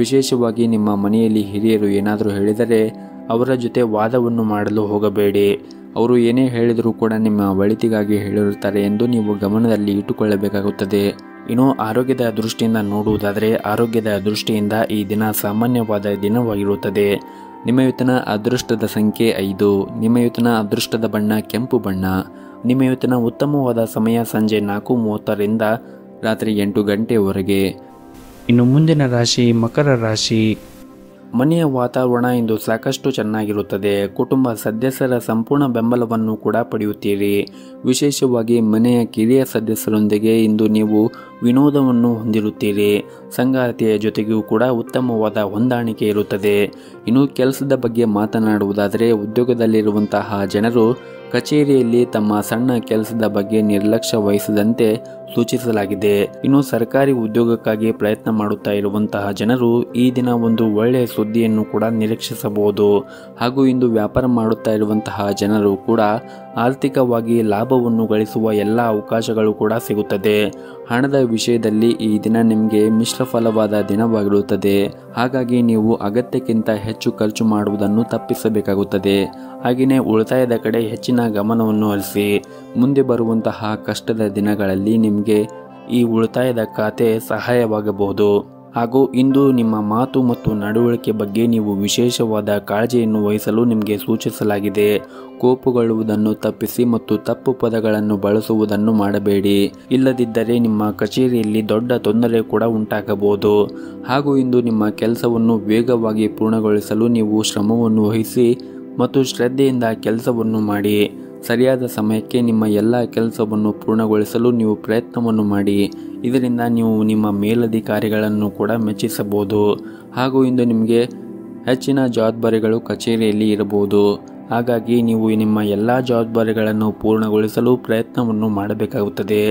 ವಿಶೇಷವಾಗಿ ನಿಮ್ಮ ಮನೆಯಲ್ಲಿ ಹಿರಿಯರು ಏನಾದರೂ ಹೇಳಿದರೆ ಅವರ ಜೊತೆ ವಾದವನ್ನು ಮಾಡಲು ಹೋಗಬೇಡಿ. ಅವರು ಏನೇ ಹೇಳಿದರೂ ಕೂಡ ನಿಮ್ಮ ಒಳಿತಿಗಾಗಿ ಹೇಳಿರುತ್ತಾರೆ ಎಂದು ನೀವು ಗಮನದಲ್ಲಿ ಇಟ್ಟುಕೊಳ್ಳಬೇಕಾಗುತ್ತದೆ. ಇನ್ನು ಆರೋಗ್ಯದ ದೃಷ್ಟಿಯಿಂದ ನೋಡುವುದಾದರೆ ಆರೋಗ್ಯದ ದೃಷ್ಟಿಯಿಂದ ಈ ದಿನ ಸಾಮಾನ್ಯವಾದ ದಿನವಾಗಿರುತ್ತದೆ. ನಿಮಯುತನ ಅದೃಷ್ಟದ ಸಂಖ್ಯೆ ಐದು. ನಿಮಯುತನ ಅದೃಷ್ಟದ ಬಣ್ಣ ಕೆಂಪು ಬಣ್ಣ. ನಿಮಯುತನ ಉತ್ತಮವಾದ ಸಮಯ ಸಂಜೆ ನಾಲ್ಕು ಮೂವತ್ತರಿಂದ ರಾತ್ರಿ ಎಂಟು ಗಂಟೆವರೆಗೆ. ಇನ್ನು ಮುಂದಿನ ರಾಶಿ ಮಕರ ರಾಶಿ. ಮನೆಯ ವಾತಾವರಣ ಇಂದು ಸಾಕಷ್ಟು ಚೆನ್ನಾಗಿರುತ್ತದೆ. ಕುಟುಂಬ ಸದಸ್ಯರ ಸಂಪೂರ್ಣ ಬೆಂಬಲವನ್ನು ಕೂಡ ಪಡೆಯುತ್ತೀರಿ. ವಿಶೇಷವಾಗಿ ಮನೆಯ ಕಿರಿಯ ಸದಸ್ಯರೊಂದಿಗೆ ಇಂದು ನೀವು ವಿನೋದವನ್ನು ಹೊಂದಿರುತ್ತೀರಿ. ಸಂಗಾತಿಯ ಜೊತೆಗೂ ಕೂಡ ಉತ್ತಮವಾದ ಹೊಂದಾಣಿಕೆ ಇರುತ್ತದೆ. ಇನ್ನು ಕೆಲಸದ ಬಗ್ಗೆ ಮಾತನಾಡುವುದಾದರೆ ಉದ್ಯೋಗದಲ್ಲಿರುವಂತಹ ಜನರು ಕಚೇರಿಯಲ್ಲಿ ತಮ್ಮ ಸಣ್ಣ ಕೆಲಸದ ಬಗ್ಗೆ ನಿರ್ಲಕ್ಷ್ಯ ವಹಿಸದಂತೆ ಸೂಚಿಸಲಾಗಿದೆ. ಇನ್ನು ಸರ್ಕಾರಿ ಉದ್ಯೋಗಕ್ಕಾಗಿ ಪ್ರಯತ್ನ ಮಾಡುತ್ತಾ ಇರುವಂತಹ ಜನರು ಈ ದಿನ ಒಂದು ಒಳ್ಳೆಯ ಸುದ್ದಿಯನ್ನು ಕೂಡ ನಿರೀಕ್ಷಿಸಬಹುದು. ಹಾಗೂ ಇಂದು ವ್ಯಾಪಾರ ಮಾಡುತ್ತಾ ಇರುವಂತಹ ಜನರು ಕೂಡ ಆರ್ಥಿಕವಾಗಿ ಲಾಭವನ್ನು ಗಳಿಸುವ ಎಲ್ಲ ಅವಕಾಶಗಳು ಕೂಡ ಸಿಗುತ್ತದೆ. ಹಣದ ವಿಷಯದಲ್ಲಿ ಈ ದಿನ ನಿಮಗೆ ಮಿಶ್ರ ಫಲವಾದ ದಿನವಾಗಿರುತ್ತದೆ. ಹಾಗಾಗಿ ನೀವು ಅಗತ್ಯಕ್ಕಿಂತ ಹೆಚ್ಚು ಖರ್ಚು ಮಾಡುವುದನ್ನು ತಪ್ಪಿಸಬೇಕಾಗುತ್ತದೆ. ಹಾಗೆಯೇ ಉಳಿತಾಯದ ಕಡೆ ಹೆಚ್ಚಿನ ಗಮನವನ್ನು ಹರಿಸಿ. ಮುಂದೆ ಬರುವಂತಹ ಕಷ್ಟದ ದಿನಗಳಲ್ಲಿ ನಿಮಗೆ ಈ ಉಳಿತಾಯದ ಖಾತೆ ಸಹಾಯವಾಗಬಹುದು. ಹಾಗೂ ಇಂದು ನಿಮ್ಮ ಮಾತು ಮತ್ತು ನಡವಳಿಕೆ ಬಗ್ಗೆ ನೀವು ವಿಶೇಷವಾದ ಕಾಳಜಿಯನ್ನು ವಹಿಸಲು ನಿಮಗೆ ಸೂಚಿಸಲಾಗಿದೆ. ಕೋಪಗೊಳ್ಳುವುದನ್ನು ತಪ್ಪಿಸಿ ಮತ್ತು ತಪ್ಪು ಪದಗಳನ್ನು ಬಳಸುವುದನ್ನು ಮಾಡಬೇಡಿ. ಇಲ್ಲದಿದ್ದರೆ ನಿಮ್ಮ ಕಚೇರಿಯಲ್ಲಿ ದೊಡ್ಡ ತೊಂದರೆ ಕೂಡ ಉಂಟಾಗಬಹುದು. ಹಾಗೂ ಇಂದು ನಿಮ್ಮ ಕೆಲಸವನ್ನು ವೇಗವಾಗಿ ಪೂರ್ಣಗೊಳಿಸಲು ನೀವು ಶ್ರಮವನ್ನು ವಹಿಸಿ ಮತ್ತು ಶ್ರದ್ಧೆಯಿಂದ ಕೆಲಸವನ್ನು ಮಾಡಿ. ಸರಿಯಾದ ಸಮಯಕ್ಕೆ ನಿಮ್ಮ ಎಲ್ಲ ಕೆಲಸವನ್ನು ಪೂರ್ಣಗೊಳಿಸಲು ನೀವು ಪ್ರಯತ್ನವನ್ನು ಮಾಡಿ. ಇದರಿಂದ ನೀವು ನಿಮ್ಮ ಮೇಲಧಿಕಾರಿಗಳನ್ನು ಕೂಡ ಮೆಚ್ಚಿಸಬಹುದು. ಹಾಗೂ ಇಂದು ನಿಮಗೆ ಹೆಚ್ಚಿನ ಜವಾಬ್ದಾರಿಗಳು ಕಚೇರಿಯಲ್ಲಿ ಇರಬಹುದು. ಹಾಗಾಗಿ ನೀವು ನಿಮ್ಮ ಎಲ್ಲ ಜವಾಬ್ದಾರಿಗಳನ್ನು ಪೂರ್ಣಗೊಳಿಸಲು ಪ್ರಯತ್ನವನ್ನು ಮಾಡಬೇಕಾಗುತ್ತದೆ.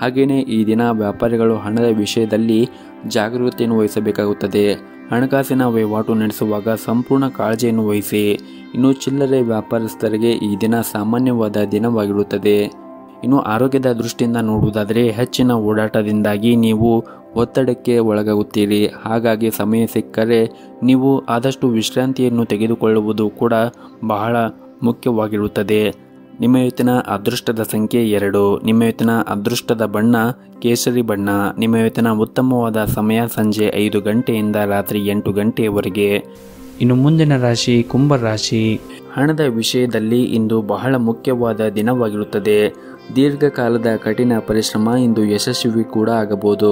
ಹಾಗೆಯೇ ಈ ದಿನ ವ್ಯಾಪಾರಿಗಳು ಹಣದ ವಿಷಯದಲ್ಲಿ ಜಾಗರೂಕತೆಯನ್ನು ವಹಿಸಬೇಕಾಗುತ್ತದೆ. ಹಣಕಾಸಿನ ವಹಿವಾಟು ನಡೆಸುವಾಗ ಸಂಪೂರ್ಣ ಕಾಳಜಿಯನ್ನು ವಹಿಸಿ. ಇನ್ನು ಚಿಲ್ಲರೆ ವ್ಯಾಪಾರಸ್ಥರಿಗೆ ಈ ದಿನ ಸಾಮಾನ್ಯವಾದ ದಿನವಾಗಿರುತ್ತದೆ. ಇನ್ನು ಆರೋಗ್ಯದ ದೃಷ್ಟಿಯಿಂದ ನೋಡುವುದಾದರೆ ಹೆಚ್ಚಿನ ಓಡಾಟದಿಂದಾಗಿ ನೀವು ಒತ್ತಡಕ್ಕೆ ಒಳಗಾಗುತ್ತೀರಿ. ಹಾಗಾಗಿ ಸಮಯ ಸಿಕ್ಕರೆ ನೀವು ಆದಷ್ಟು ವಿಶ್ರಾಂತಿಯನ್ನು ತೆಗೆದುಕೊಳ್ಳುವುದು ಕೂಡ ಬಹಳ ಮುಖ್ಯವಾಗಿರುತ್ತದೆ. ನಿಮಯುತನ ಅದೃಷ್ಟದ ಸಂಖ್ಯೆ ಎರಡು. ನಿಮಯುತನ ಅದೃಷ್ಟದ ಬಣ್ಣ ಕೇಸರಿ ಬಣ್ಣ. ನಿಮಯುತನ ಉತ್ತಮವಾದ ಸಮಯ ಸಂಜೆ ಐದು ಗಂಟೆಯಿಂದ ರಾತ್ರಿ ಎಂಟು ಗಂಟೆಯವರೆಗೆ. ಇನ್ನು ಮುಂದಿನ ರಾಶಿ ಕುಂಭರಾಶಿ. ಹಣದ ವಿಷಯದಲ್ಲಿ ಇಂದು ಬಹಳ ಮುಖ್ಯವಾದ ದಿನವಾಗಿರುತ್ತದೆ. ದೀರ್ಘಕಾಲದ ಕಠಿಣ ಪರಿಶ್ರಮ ಇಂದು ಯಶಸ್ವಿ ಕೂಡ ಆಗಬಹುದು.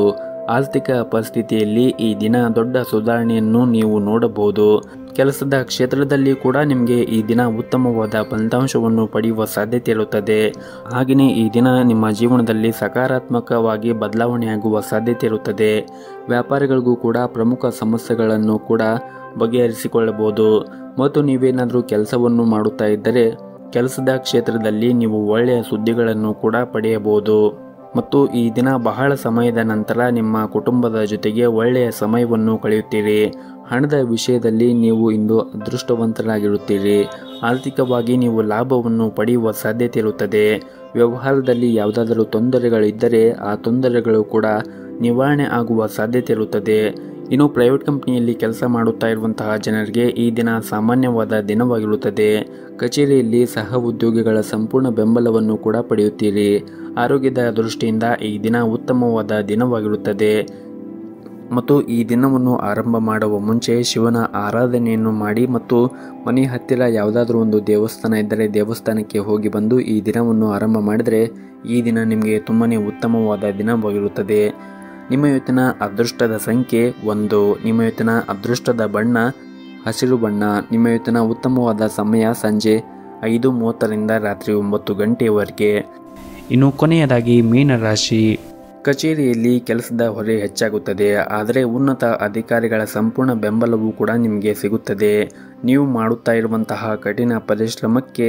ಆರ್ಥಿಕ ಪರಿಸ್ಥಿತಿಯಲ್ಲಿ ಈ ದಿನ ದೊಡ್ಡ ಸುಧಾರಣೆಯನ್ನು ನೀವು ನೋಡಬಹುದು. ಕೆಲಸದ ಕ್ಷೇತ್ರದಲ್ಲಿ ಕೂಡ ನಿಮಗೆ ಈ ದಿನ ಉತ್ತಮವಾದ ಫಲಿತಾಂಶವನ್ನು ಪಡೆಯುವ ಸಾಧ್ಯತೆ ಇರುತ್ತದೆ. ಹಾಗೆಯೇ ಈ ದಿನ ನಿಮ್ಮ ಜೀವನದಲ್ಲಿ ಸಕಾರಾತ್ಮಕವಾಗಿ ಬದಲಾವಣೆಯಾಗುವ ಸಾಧ್ಯತೆ ಇರುತ್ತದೆ. ವ್ಯಾಪಾರಿಗಳಿಗೂ ಕೂಡ ಪ್ರಮುಖ ಸಮಸ್ಯೆಗಳನ್ನು ಕೂಡ ಬಗೆಹರಿಸಿಕೊಳ್ಳಬಹುದು. ಮತ್ತು ನೀವೇನಾದರೂ ಕೆಲಸವನ್ನು ಮಾಡುತ್ತಾ ಇದ್ದರೆ ಕೆಲಸದ ಕ್ಷೇತ್ರದಲ್ಲಿ ನೀವು ಒಳ್ಳೆಯ ಸುದ್ದಿಗಳನ್ನು ಕೂಡ ಪಡೆಯಬಹುದು. ಮತ್ತು ಈ ದಿನ ಬಹಳ ಸಮಯದ ನಂತರ ನಿಮ್ಮ ಕುಟುಂಬದ ಜೊತೆಗೆ ಒಳ್ಳೆಯ ಸಮಯವನ್ನು ಕಳೆಯುತ್ತೀರಿ. ಹಣದ ವಿಷಯದಲ್ಲಿ ನೀವು ಇಂದು ಅದೃಷ್ಟವಂತರಾಗಿರುತ್ತೀರಿ. ಆರ್ಥಿಕವಾಗಿ ನೀವು ಲಾಭವನ್ನು ಪಡೆಯುವ ಸಾಧ್ಯತೆ ಇರುತ್ತದೆ. ವ್ಯವಹಾರದಲ್ಲಿ ಯಾವುದಾದರೂ ತೊಂದರೆಗಳಿದ್ದರೆ ಆ ತೊಂದರೆಗಳು ಕೂಡ ನಿವಾರಣೆ ಆಗುವ ಸಾಧ್ಯತೆ ಇರುತ್ತದೆ. ಇನ್ನು ಪ್ರೈವೇಟ್ ಕಂಪನಿಯಲ್ಲಿ ಕೆಲಸ ಮಾಡುತ್ತಾ ಇರುವಂತಹ ಜನರಿಗೆ ಈ ದಿನ ಸಾಮಾನ್ಯವಾದ ದಿನವಾಗಿರುತ್ತದೆ. ಕಚೇರಿಯಲ್ಲಿ ಸಹ ಉದ್ಯೋಗಿಗಳ ಸಂಪೂರ್ಣ ಬೆಂಬಲವನ್ನು ಕೂಡ ಪಡೆಯುತ್ತೀರಿ. ಆರೋಗ್ಯದ ದೃಷ್ಟಿಯಿಂದ ಈ ದಿನ ಉತ್ತಮವಾದ ದಿನವಾಗಿರುತ್ತದೆ. ಮತ್ತು ಈ ದಿನವನ್ನು ಆರಂಭ ಮಾಡುವ ಮುಂಚೆ ಶಿವನ ಆರಾಧನೆಯನ್ನು ಮಾಡಿ ಮತ್ತು ಮನೆ ಹತ್ತಿರ ಯಾವುದಾದ್ರೂ ಒಂದು ದೇವಸ್ಥಾನ ಇದ್ದರೆ ದೇವಸ್ಥಾನಕ್ಕೆ ಹೋಗಿ ಬಂದು ಈ ದಿನವನ್ನು ಆರಂಭ ಮಾಡಿದರೆ ಈ ದಿನ ನಿಮಗೆ ತುಂಬಾ ಉತ್ತಮವಾದ ದಿನವಾಗಿರುತ್ತದೆ. ನಿಮಯುತನ ಅದೃಷ್ಟದ ಸಂಖ್ಯೆ ಒಂದು. ನಿಮಯುತನ ಅದೃಷ್ಟದ ಬಣ್ಣ ಹಸಿರು ಬಣ್ಣ. ನಿಮಯುತನ ಉತ್ತಮವಾದ ಸಮಯ ಸಂಜೆ ಐದು ಮೂವತ್ತರಿಂದ ರಾತ್ರಿ ಒಂಬತ್ತು ಗಂಟೆಯವರೆಗೆ. ಇನ್ನು ಕೊನೆಯದಾಗಿ ಮೀನರಾಶಿ. ಕಚೇರಿಯಲ್ಲಿ ಕೆಲಸದ ಹೊರೆ ಹೆಚ್ಚಾಗುತ್ತದೆ, ಆದರೆ ಉನ್ನತ ಅಧಿಕಾರಿಗಳ ಸಂಪೂರ್ಣ ಬೆಂಬಲವೂ ಕೂಡ ನಿಮಗೆ ಸಿಗುತ್ತದೆ. ನೀವು ಮಾಡುತ್ತಾ ಇರುವಂತಹ ಕಠಿಣ ಪರಿಶ್ರಮಕ್ಕೆ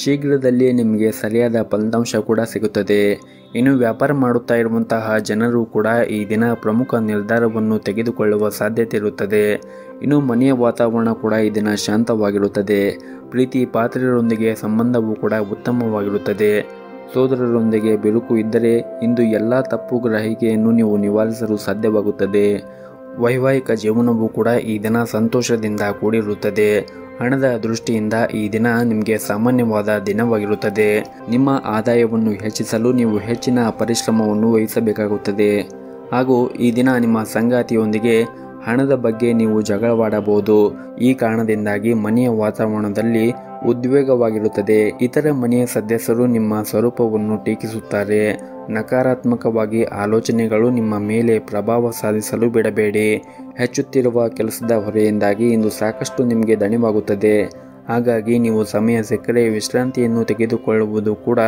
ಶೀಘ್ರದಲ್ಲೇ ನಿಮಗೆ ಸರಿಯಾದ ಫಲಿತಾಂಶ ಕೂಡ ಸಿಗುತ್ತದೆ. ಇನ್ನು ವ್ಯಾಪಾರ ಮಾಡುತ್ತಾ ಇರುವಂತಹ ಜನರು ಕೂಡ ಈ ದಿನ ಪ್ರಮುಖ ನಿರ್ಧಾರವನ್ನು ತೆಗೆದುಕೊಳ್ಳುವ ಸಾಧ್ಯತೆ ಇರುತ್ತದೆ. ಇನ್ನು ಮನೆಯ ವಾತಾವರಣ ಕೂಡ ಈ ದಿನ ಶಾಂತವಾಗಿರುತ್ತದೆ. ಪ್ರೀತಿ ಪಾತ್ರರೊಂದಿಗೆ ಸಂಬಂಧವೂ ಕೂಡ ಉತ್ತಮವಾಗಿರುತ್ತದೆ. ಸೋದರರೊಂದಿಗೆ ಬಿರುಕು ಇದ್ದರೆ ಇಂದು ಎಲ್ಲ ತಪ್ಪು ಗ್ರಹಿಕೆಯನ್ನು ನೀವು ನಿವಾರಿಸಲು ಸಾಧ್ಯವಾಗುತ್ತದೆ. ವೈವಾಹಿಕ ಜೀವನವೂ ಕೂಡ ಈ ದಿನ ಸಂತೋಷದಿಂದ ಕೂಡಿರುತ್ತದೆ. ಹಣದ ದೃಷ್ಟಿಯಿಂದ ಈ ದಿನ ನಿಮಗೆ ಸಾಮಾನ್ಯವಾದ ದಿನವಾಗಿರುತ್ತದೆ. ನಿಮ್ಮ ಆದಾಯವನ್ನು ಹೆಚ್ಚಿಸಲು ನೀವು ಹೆಚ್ಚಿನ ಪರಿಶ್ರಮವನ್ನು ವಹಿಸಬೇಕಾಗುತ್ತದೆ. ಹಾಗೂ ಈ ದಿನ ನಿಮ್ಮ ಸಂಗಾತಿಯೊಂದಿಗೆ ಹಣದ ಬಗ್ಗೆ ನೀವು ಜಗಳವಾಡಬಹುದು. ಈ ಕಾರಣದಿಂದಾಗಿ ಮನೆಯ ವಾತಾವರಣದಲ್ಲಿ ಉದ್ವೇಗವಾಗಿರುತ್ತದೆ. ಇತರ ಮನೆಯ ಸದಸ್ಯರು ನಿಮ್ಮ ಸ್ವರೂಪವನ್ನು ಟೀಕಿಸುತ್ತಾರೆ. ನಕಾರಾತ್ಮಕವಾಗಿ ಆಲೋಚನೆಗಳು ನಿಮ್ಮ ಮೇಲೆ ಪ್ರಭಾವ ಸಾಧಿಸಲು ಬಿಡಬೇಡಿ. ಹೆಚ್ಚುತ್ತಿರುವ ಕೆಲಸದ ಹೊರೆಯಿಂದಾಗಿ ಇಂದು ಸಾಕಷ್ಟು ನಿಮಗೆ ದಣಿವಾಗುತ್ತದೆ. ಹಾಗಾಗಿ ನೀವು ಸಮಯ ಸಿಕ್ಕರೆ ವಿಶ್ರಾಂತಿಯನ್ನು ತೆಗೆದುಕೊಳ್ಳುವುದು ಕೂಡ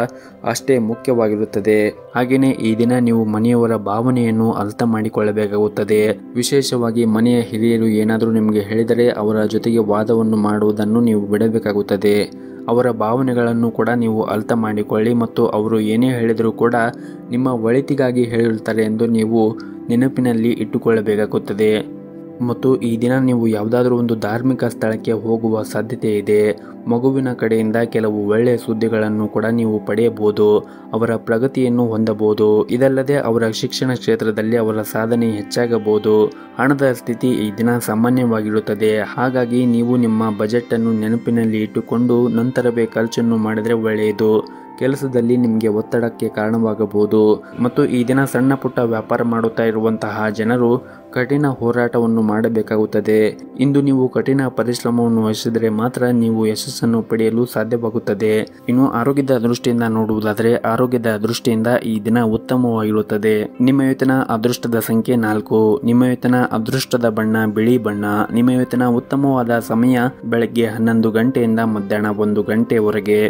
ಅಷ್ಟೇ ಮುಖ್ಯವಾಗಿರುತ್ತದೆ. ಹಾಗೆಯೇ ಈ ದಿನ ನೀವು ಮನೆಯವರ ಭಾವನೆಯನ್ನು ಅರ್ಥ ಮಾಡಿಕೊಳ್ಳಬೇಕಾಗುತ್ತದೆ. ವಿಶೇಷವಾಗಿ ಮನೆಯ ಹಿರಿಯರು ಏನಾದರೂ ನಿಮಗೆ ಹೇಳಿದರೆ ಅವರ ಜೊತೆಗೆ ವಾದವನ್ನು ಮಾಡುವುದನ್ನು ನೀವು ಬಿಡಬೇಕಾಗುತ್ತದೆ. ಅವರ ಭಾವನೆಗಳನ್ನು ಕೂಡ ನೀವು ಅರ್ಥ ಮಾಡಿಕೊಳ್ಳಿ ಮತ್ತು ಅವರು ಏನೇ ಹೇಳಿದರೂ ಕೂಡ ನಿಮ್ಮ ಒಳಿತಿಗಾಗಿ ಹೇಳಿರುತ್ತಾರೆ ಎಂದು ನೀವು ನೆನಪಿನಲ್ಲಿ ಇಟ್ಟುಕೊಳ್ಳಬೇಕಾಗುತ್ತದೆ. ಮತ್ತು ಈ ದಿನ ನೀವು ಯಾವುದಾದ್ರೂ ಒಂದು ಧಾರ್ಮಿಕ ಸ್ಥಳಕ್ಕೆ ಹೋಗುವ ಸಾಧ್ಯತೆ ಇದೆ. ಮಗುವಿನ ಕಡೆಯಿಂದ ಕೆಲವು ಒಳ್ಳೆಯ ಸುದ್ದಿಗಳನ್ನು ಕೂಡ ನೀವು ಪಡೆಯಬಹುದು. ಅವರ ಪ್ರಗತಿಯನ್ನು ಹೊಂದಬಹುದು. ಇದಲ್ಲದೆ ಅವರ ಶಿಕ್ಷಣ ಕ್ಷೇತ್ರದಲ್ಲಿ ಅವರ ಸಾಧನೆ ಹೆಚ್ಚಾಗಬಹುದು. ಹಣದ ಸ್ಥಿತಿ ಈ ದಿನ ಸಾಮಾನ್ಯವಾಗಿರುತ್ತದೆ. ಹಾಗಾಗಿ ನೀವು ನಿಮ್ಮ ಬಜೆಟನ್ನು ನೆನಪಿನಲ್ಲಿ ಇಟ್ಟುಕೊಂಡು ನಂತರವೇ ಖರ್ಚನ್ನು ಮಾಡಿದರೆ ಒಳ್ಳೆಯದು. ಕೆಲಸದಲ್ಲಿ ನಿಮಗೆ ಒತ್ತಡಕ್ಕೆ ಕಾರಣವಾಗಬಹುದು. ಮತ್ತು ಈ ದಿನ ಸಣ್ಣ ಪುಟ್ಟ ವ್ಯಾಪಾರ ಮಾಡುತ್ತಾ ಇರುವಂತಹ ಜನರು ಕಠಿಣ ಹೋರಾಟವನ್ನು ಮಾಡಬೇಕಾಗುತ್ತದೆ. ಇಂದು ನೀವು ಕಠಿಣ ಪರಿಶ್ರಮವನ್ನು ವಹಿಸಿದರೆ ಮಾತ್ರ ನೀವು ಯಶಸ್ಸನ್ನು ಪಡೆಯಲು ಸಾಧ್ಯವಾಗುತ್ತದೆ. ಇನ್ನು ಆರೋಗ್ಯದ ದೃಷ್ಟಿಯಿಂದ ನೋಡುವುದಾದರೆ ಆರೋಗ್ಯದ ದೃಷ್ಟಿಯಿಂದ ಈ ದಿನ ಉತ್ತಮವಾಗಿರುತ್ತದೆ. ನಿಮಯತನ ಅದೃಷ್ಟದ ಸಂಖ್ಯೆ ನಾಲ್ಕು. ನಿಮಯತನ ಅದೃಷ್ಟದ ಬಣ್ಣ ಬಿಳಿ ಬಣ್ಣ. ನಿಮಯತನ ಉತ್ತಮವಾದ ಸಮಯ ಬೆಳಗ್ಗೆ ಹನ್ನೊಂದು ಗಂಟೆಯಿಂದ ಮಧ್ಯಾಹ್ನ ಒಂದು ಗಂಟೆವರೆಗೆ.